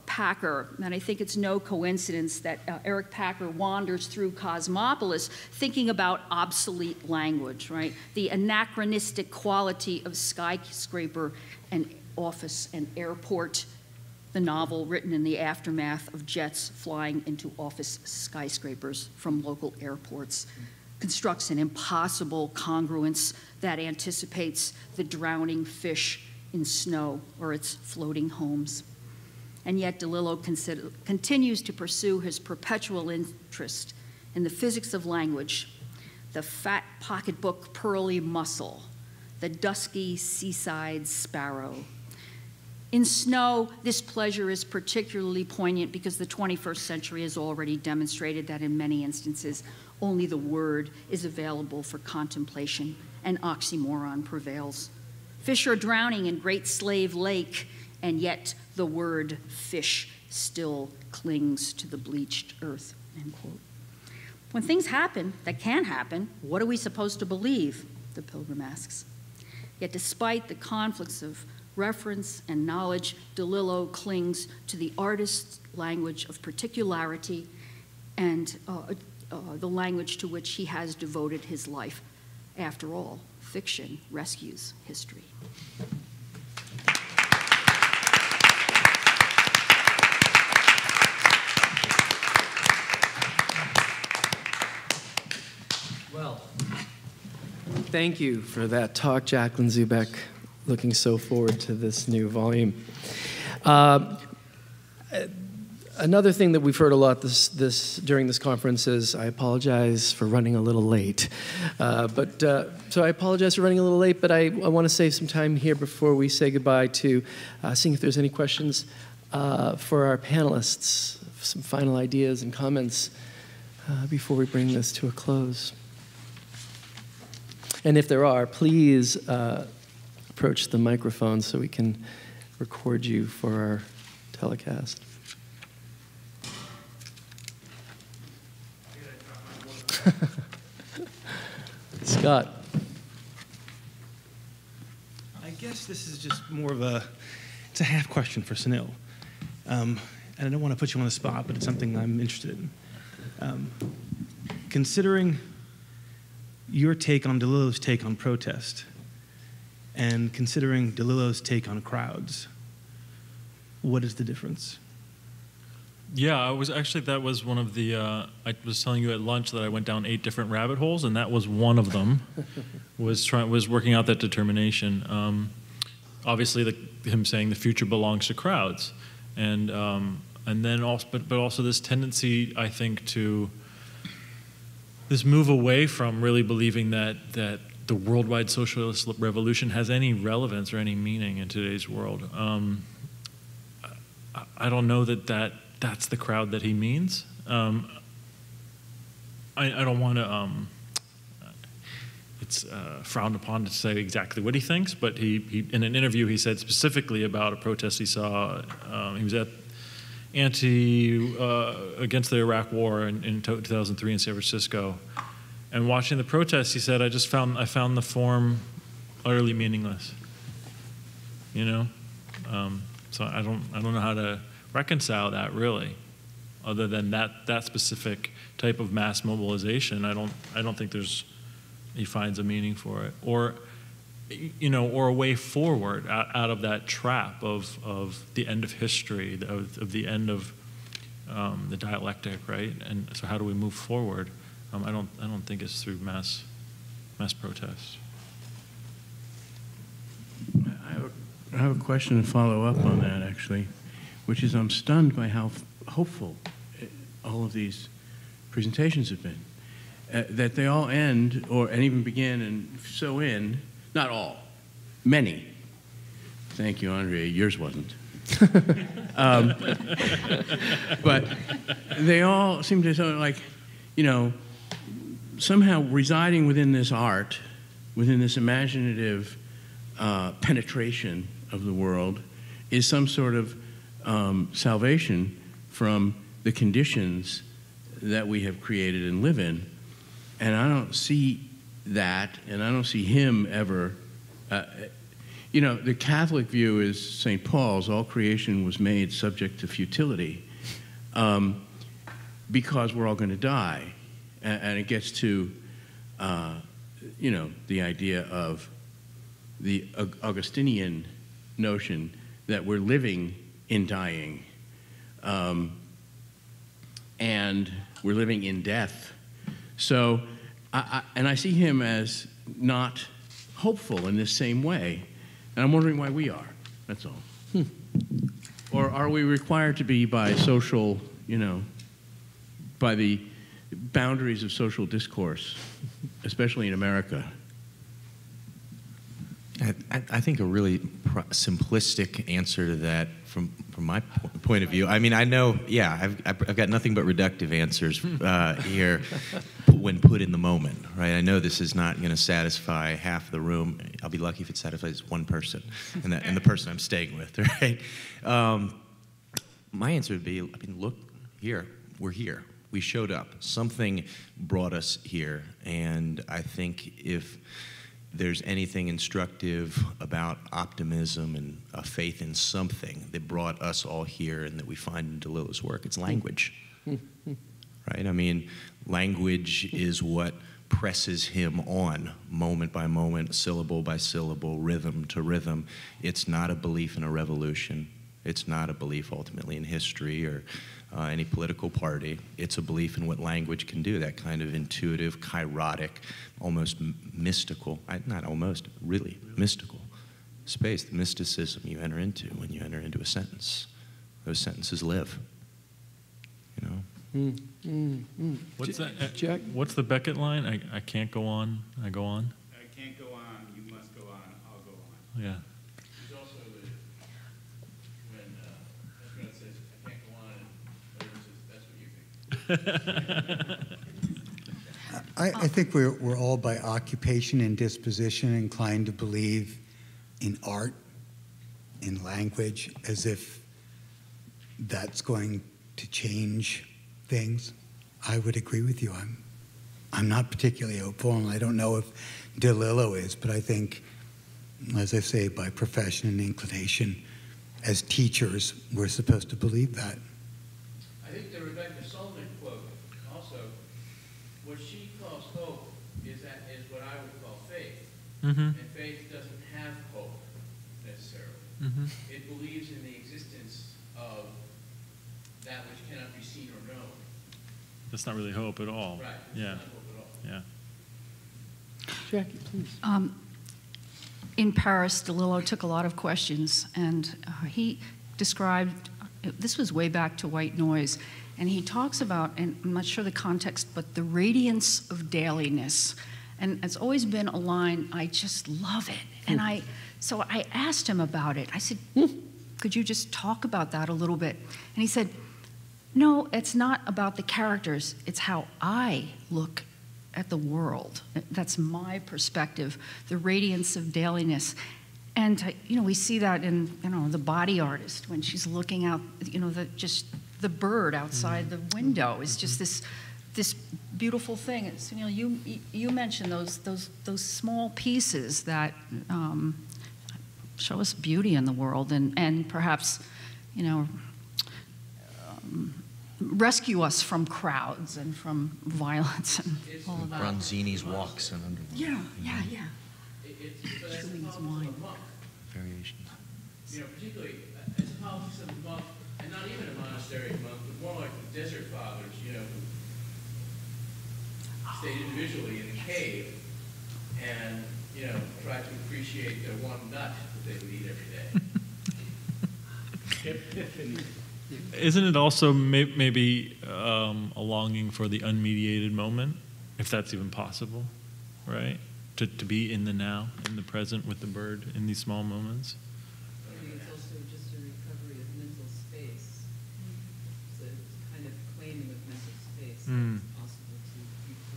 Packer, and I think it's no coincidence that Eric Packer wanders through Cosmopolis thinking about obsolete language, right? The anachronistic quality of skyscraper and office and airport, the novel written in the aftermath of jets flying into office skyscrapers from local airports, constructs an impossible congruence that anticipates the drowning fish in snow or its floating homes. And yet DeLillo continues to pursue his perpetual interest in the physics of language, the fat pocketbook pearly mussel, the dusky seaside sparrow. In snow, this pleasure is particularly poignant because the 21st century has already demonstrated that in many instances, only the word is available for contemplation, and oxymoron prevails. Fish are drowning in Great Slave Lake, and yet the word fish still clings to the bleached earth, end quote. When things happen that can happen, what are we supposed to believe, the pilgrim asks. Yet despite the conflicts of reference and knowledge, DeLillo clings to the artist's language of particularity and the language to which he has devoted his life. After all, fiction rescues history. Well, thank you for that talk, Jacqueline Zubeck. Looking so forward to this new volume. Another thing that we've heard a lot during this conference is, I apologize for running a little late. So I apologize for running a little late, but I want to save some time here before we say goodbye to seeing if there's any questions for our panelists, some final ideas and comments before we bring this to a close. And if there are, please approach the microphone so we can record you for our telecast. Scott. I guess this is just more of a, it's a half question for Sunil. And I don't want to put you on the spot, but it's something I'm interested in. Considering your take on DeLillo's take on protest, and considering DeLillo's take on crowds, what is the difference? Yeah, I was actually, that was one of the, I was telling you at lunch that I went down 8 different rabbit holes, and that was one of them, was working out that determination. Obviously, him saying the future belongs to crowds, and then also, but also this tendency, I think, to this move away from really believing that the worldwide socialist revolution has any relevance or any meaning in today's world. I don't know that's the crowd that he means. I don't want to, it's frowned upon to say exactly what he thinks, but he in an interview he said specifically about a protest he saw, he was at against the Iraq war in 2003 in San Francisco. And watching the protests, he said, I found the form utterly meaningless. You know? So I don't know how to reconcile that really, other than that specific type of mass mobilization. I don't think he finds a meaning for it, or you know, or a way forward out of that trap of the end of history, of the end of the dialectic, right? And so how do we move forward? I don't think it's through mass protests. I have a question to follow up on that, actually, which is I'm stunned by how hopeful all of these presentations have been, that they all end, and even begin, and so end, not all, many. Thank you, Andrea, yours wasn't. But they all seem to sort of like, you know, somehow residing within this art, within this imaginative penetration of the world, is some sort of salvation from the conditions that we have created and live in. And I don't see that, and I don't see him ever. You know, the Catholic view is St. Paul's, all creation was made subject to futility, because we're all going to die. And it gets to, you know, the idea of the Augustinian notion that we're living in dying, and we're living in death. So, and I see him as not hopeful in this same way, and I'm wondering why we are, that's all. Or are we required to be by social, you know, by the boundaries of social discourse, especially in America? I think a really simplistic answer to that from my point of view. I mean, I know, yeah, I've got nothing but reductive answers here when put in the moment, right? I know this is not going to satisfy half the room. I'll be lucky if it satisfies one person and the person I'm staying with, right? My answer would be, I mean, look, here, we're here. We showed up. Something brought us here, and I think if there's anything instructive about optimism and a faith in something that brought us all here and that we find in DeLillo's work, it's language, right? I mean, language is what presses him on moment by moment, syllable by syllable, rhythm to rhythm. It's not a belief in a revolution. It's not a belief ultimately in history or any political party. It's a belief in what language can do, that kind of intuitive, chirotic, almost mystical, not almost, really mystical space, the mysticism you enter into when you enter into a sentence. Those sentences live. What's that? Jack? What's the Beckett line? I can't go on. I go on. I can't go on. You must go on. I'll go on. Yeah. There's also when Scott says I can't go on, and says, that's what you think. I think we're all by occupation and disposition inclined to believe in art, in language, as if that's going to change things. I would agree with you. I'm not particularly hopeful, and I don't know if DeLillo is, but I think, as I say, by profession and inclination, as teachers, we're supposed to believe that. I think the Rebecca Solnit quote also, what she calls hope is that is what I would call faith. Mm-hmm. And faith doesn't have hope necessarily. Mm-hmm. It believes in the existence of that which cannot be seen or known. That's not really hope at all. Right. Yeah. Yeah. Jackie, please. In Paris, DeLillo took a lot of questions, and he described, this was way back to white noise, and he talks about, and I'm not sure the context, but the radiance of dailiness. And it's always been a line, I just love it. And so I asked him about it. I said, could you just talk about that a little bit? And he said, no, it's not about the characters. It's how I look at the world. That's my perspective, the radiance of dailiness. And, you know, we see that in, you know, the body artist when she's looking out, you know, just the bird outside the window. It's just this beautiful thing. And Sunil, you mentioned those small pieces that show us beauty in the world and perhaps, you know, rescue us from crowds and from violence and all of that. Bronzini's walks and underwater. Yeah. It's Julie's wine. Variation. You know, particularly as a politics of the monk, and not even a monastery monk, but more like the desert fathers, you know, who stayed individually in a cave and, you know, tried to appreciate the one nut that they would eat every day. Isn't it also maybe a longing for the unmediated moment, if that's even possible, right? To be in the now, in the present with the bird, in these small moments? I think it's also just a recovery of mental space. It's a kind of claiming of mental space. It's possible to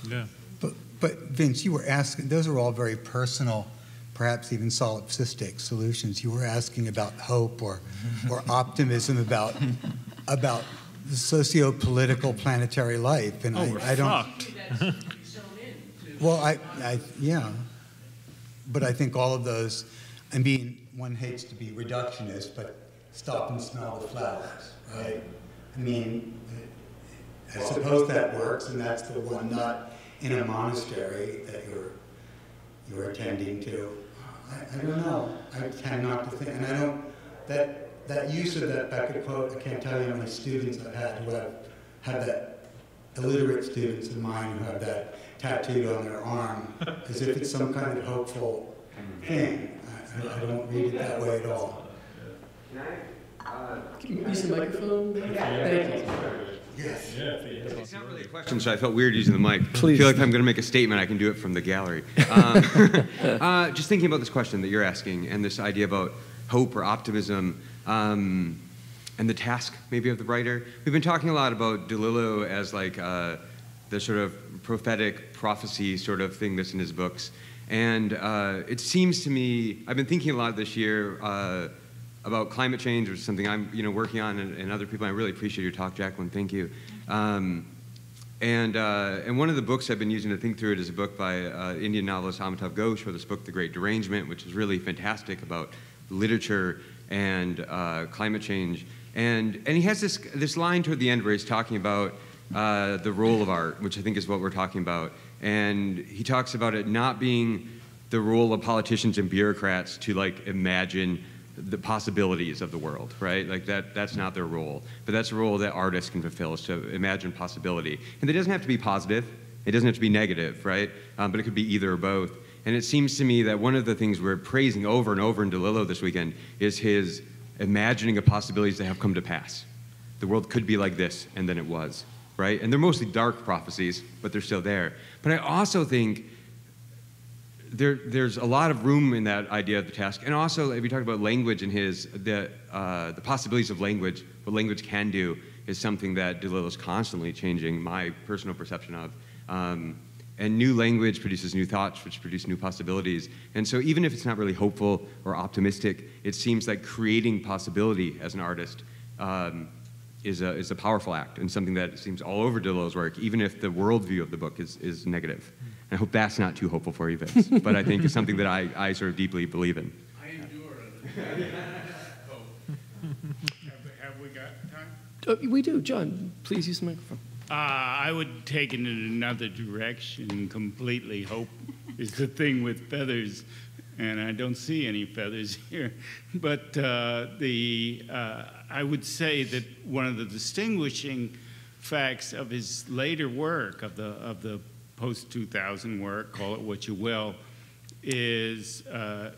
reclaim one's mental space. Yeah. But Vince, you were asking, those are all very personal, perhaps even solipsistic solutions. You were asking about hope or optimism about the socio-political planetary life, and I don't. Well, I yeah, but I think all of those. I mean, one hates to be reductionist, but stop and smell the flowers, right? I mean, I suppose that works, and that's the one nut in a monastery that you're attending to. I don't know. I tend not to think, and I don't, that use of that Beckett quote, I can't tell you how many students I've had who have had that, illiterate students of mine who have that tattooed on their arm, as if it's some kind of hopeful thing. I don't read it that way at all. Can you use the microphone? Yes. It's not really a question, so I felt weird using the mic. Please. I feel like if I'm going to make a statement, I can do it from the gallery. Just thinking about this question that you're asking and this idea about hope or optimism and the task, maybe, of the writer. We've been talking a lot about DeLillo as like the sort of prophetic prophecy sort of thing that's in his books. And it seems to me, I've been thinking a lot this year about climate change, which is something I'm, you know, working on, and other people. I really appreciate your talk, Jacqueline. Thank you. And one of the books I've been using to think through it is a book by Indian novelist Amitav Ghosh, or this book, The Great Derangement, which is really fantastic about literature and climate change. And he has this line toward the end where he's talking about the role of art, which I think is what we're talking about. And he talks about it not being the role of politicians and bureaucrats to like imagine the possibilities of the world, right? Like that's not their role, but that's a role that artists can fulfill, is to imagine possibility. And it doesn't have to be positive, it doesn't have to be negative, right? But it could be either or both. And it seems to me that one of the things we're praising over and over in DeLillo this weekend is his imagining of possibilities that have come to pass. The world could be like this, and then it was, right? And they're mostly dark prophecies, but they're still there. But I also think there's a lot of room in that idea of the task. And also, if you talk about language and the possibilities of language, what language can do is something that DeLillo's constantly changing my personal perception of. And new language produces new thoughts, which produce new possibilities. And so even if it's not really hopeful or optimistic, it seems like creating possibility as an artist is a powerful act, and something that seems all over DeLillo's work, even if the worldview of the book is negative. And I hope that's not too hopeful for you, Vince, but I think it's something that I sort of deeply believe in. I endure it. Have we got time? We do. John, please use the microphone. I would take it in another direction completely. Hope is the thing with feathers, and I don't see any feathers here. But I would say that one of the distinguishing facts of his later work, of the post-2000 work, call it what you will, is a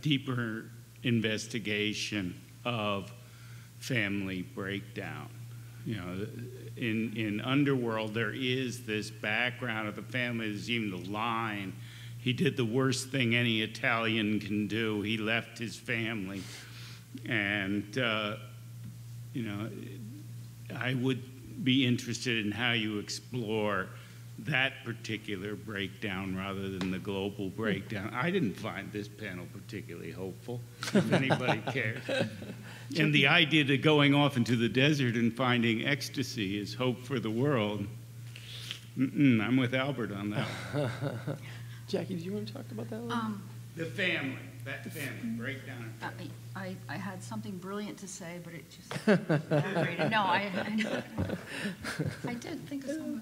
deeper investigation of family breakdown. You know, in Underworld, there is this background of the family. There's even the line, he did the worst thing any Italian can do. He left his family. And, you know, I would be interested in how you explore that particular breakdown rather than the global breakdown. I didn't find this panel particularly hopeful, if anybody cares. And the idea that going off into the desert and finding ecstasy is hope for the world, I'm with Albert on that. Jackie, do you want to talk about that one? The family, that family, breakdown. I had something brilliant to say, but it just evaporated. No, I did think of something.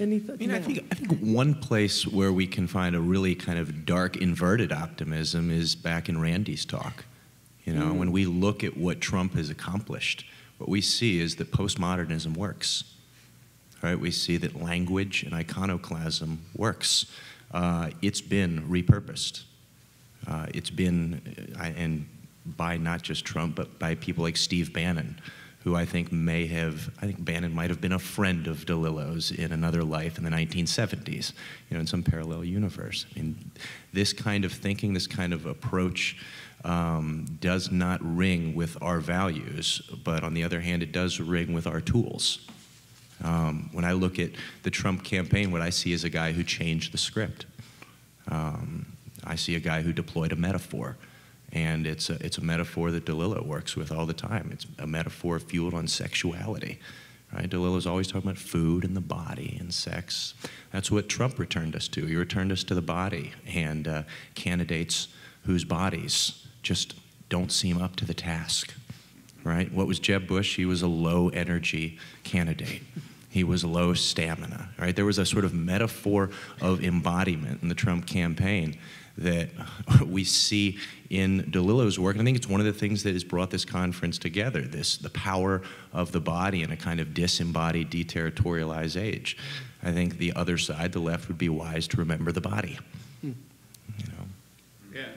I mean, I think one place where we can find a really kind of dark, inverted optimism is back in Randy's talk. You know, when we look at what Trump has accomplished, what we see is that postmodernism works. Right? We see that language and iconoclasm works. It's been repurposed. It's been, and by not just Trump, but by people like Steve Bannon, who I think Bannon might have been a friend of DeLillo's in another life in the 1970s, you know, in some parallel universe. I mean, this kind of thinking, this kind of approach does not ring with our values, but on the other hand, it does ring with our tools. When I look at the Trump campaign, what I see is a guy who changed the script. I see a guy who deployed a metaphor. And it's a metaphor that DeLillo works with all the time. It's a metaphor fueled on sexuality, right? DeLillo's always talking about food and the body and sex. That's what Trump returned us to. He returned us to the body, and candidates whose bodies just don't seem up to the task, right? What was Jeb Bush? He was a low-energy candidate. He was low stamina, right? There was a sort of metaphor of embodiment in the Trump campaign that we see in DeLillo's work. And I think it's one of the things that has brought this conference together, the power of the body in a kind of disembodied, deterritorialized age. I think the other side, the left, would be wise to remember the body. Hmm. You know? Yeah.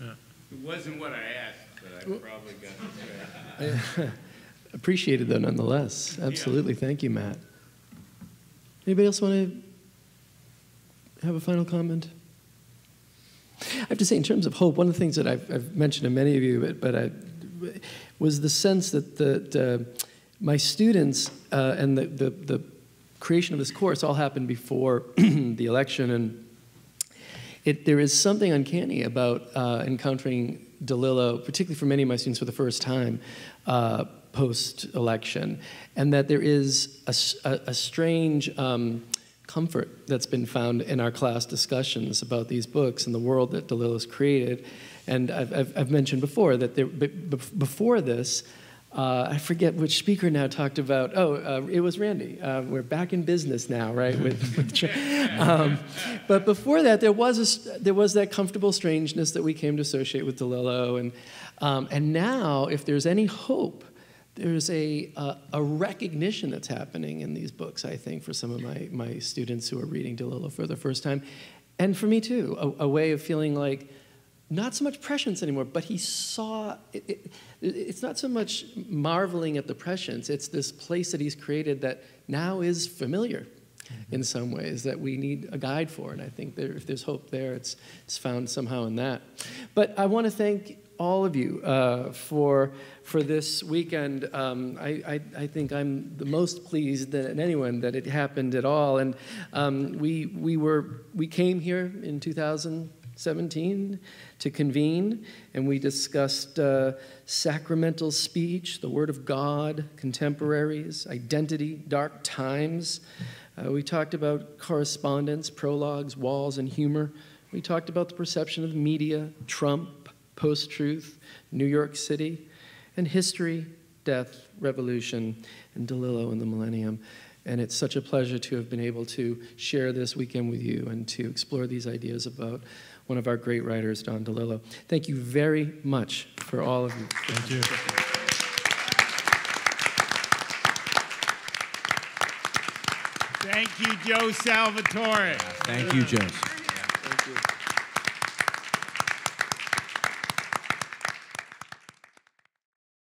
Yeah. It wasn't what I asked, but I probably got it right. Appreciated, though, nonetheless. Absolutely. Yeah. Thank you, Matt. Anybody else want to have a final comment? I have to say, in terms of hope, one of the things that I've mentioned to many of you, was the sense that my students and the creation of this course all happened before the election, and there is something uncanny about encountering DeLillo, particularly for many of my students for the first time post-election, and that there is a strange comfort that's been found in our class discussions about these books and the world that DeLillo's created. And I've mentioned before that before this, I forget which speaker now talked about, it was Randy. We're back in business now, right? But before that, there was that comfortable strangeness that we came to associate with DeLillo. And now, if there's any hope, there's a recognition that's happening in these books, I think, for some of my students who are reading DeLillo for the first time. And for me, too, a way of feeling like not so much prescience anymore, but he saw, it's not so much marveling at the prescience, it's this place that he's created that now is familiar in some ways that we need a guide for, and I think there, if there's hope there, it's found somehow in that. But I want to thank all of you for this weekend. I think I'm the most pleased than anyone that it happened at all, and we came here in 2017 to convene, and we discussed sacramental speech, the Word of God, contemporaries, identity, dark times. We talked about correspondence, prologues, walls, and humor. We talked about the perception of the media, Trump, post-truth, New York City, and history, death, revolution, and DeLillo and the millennium. And it's such a pleasure to have been able to share this weekend with you and to explore these ideas about one of our great writers, Don DeLillo. Thank you very much for all of you. Thank you. Thank you, Joe Salvatore. Thank you, Joe. Yeah, thank you.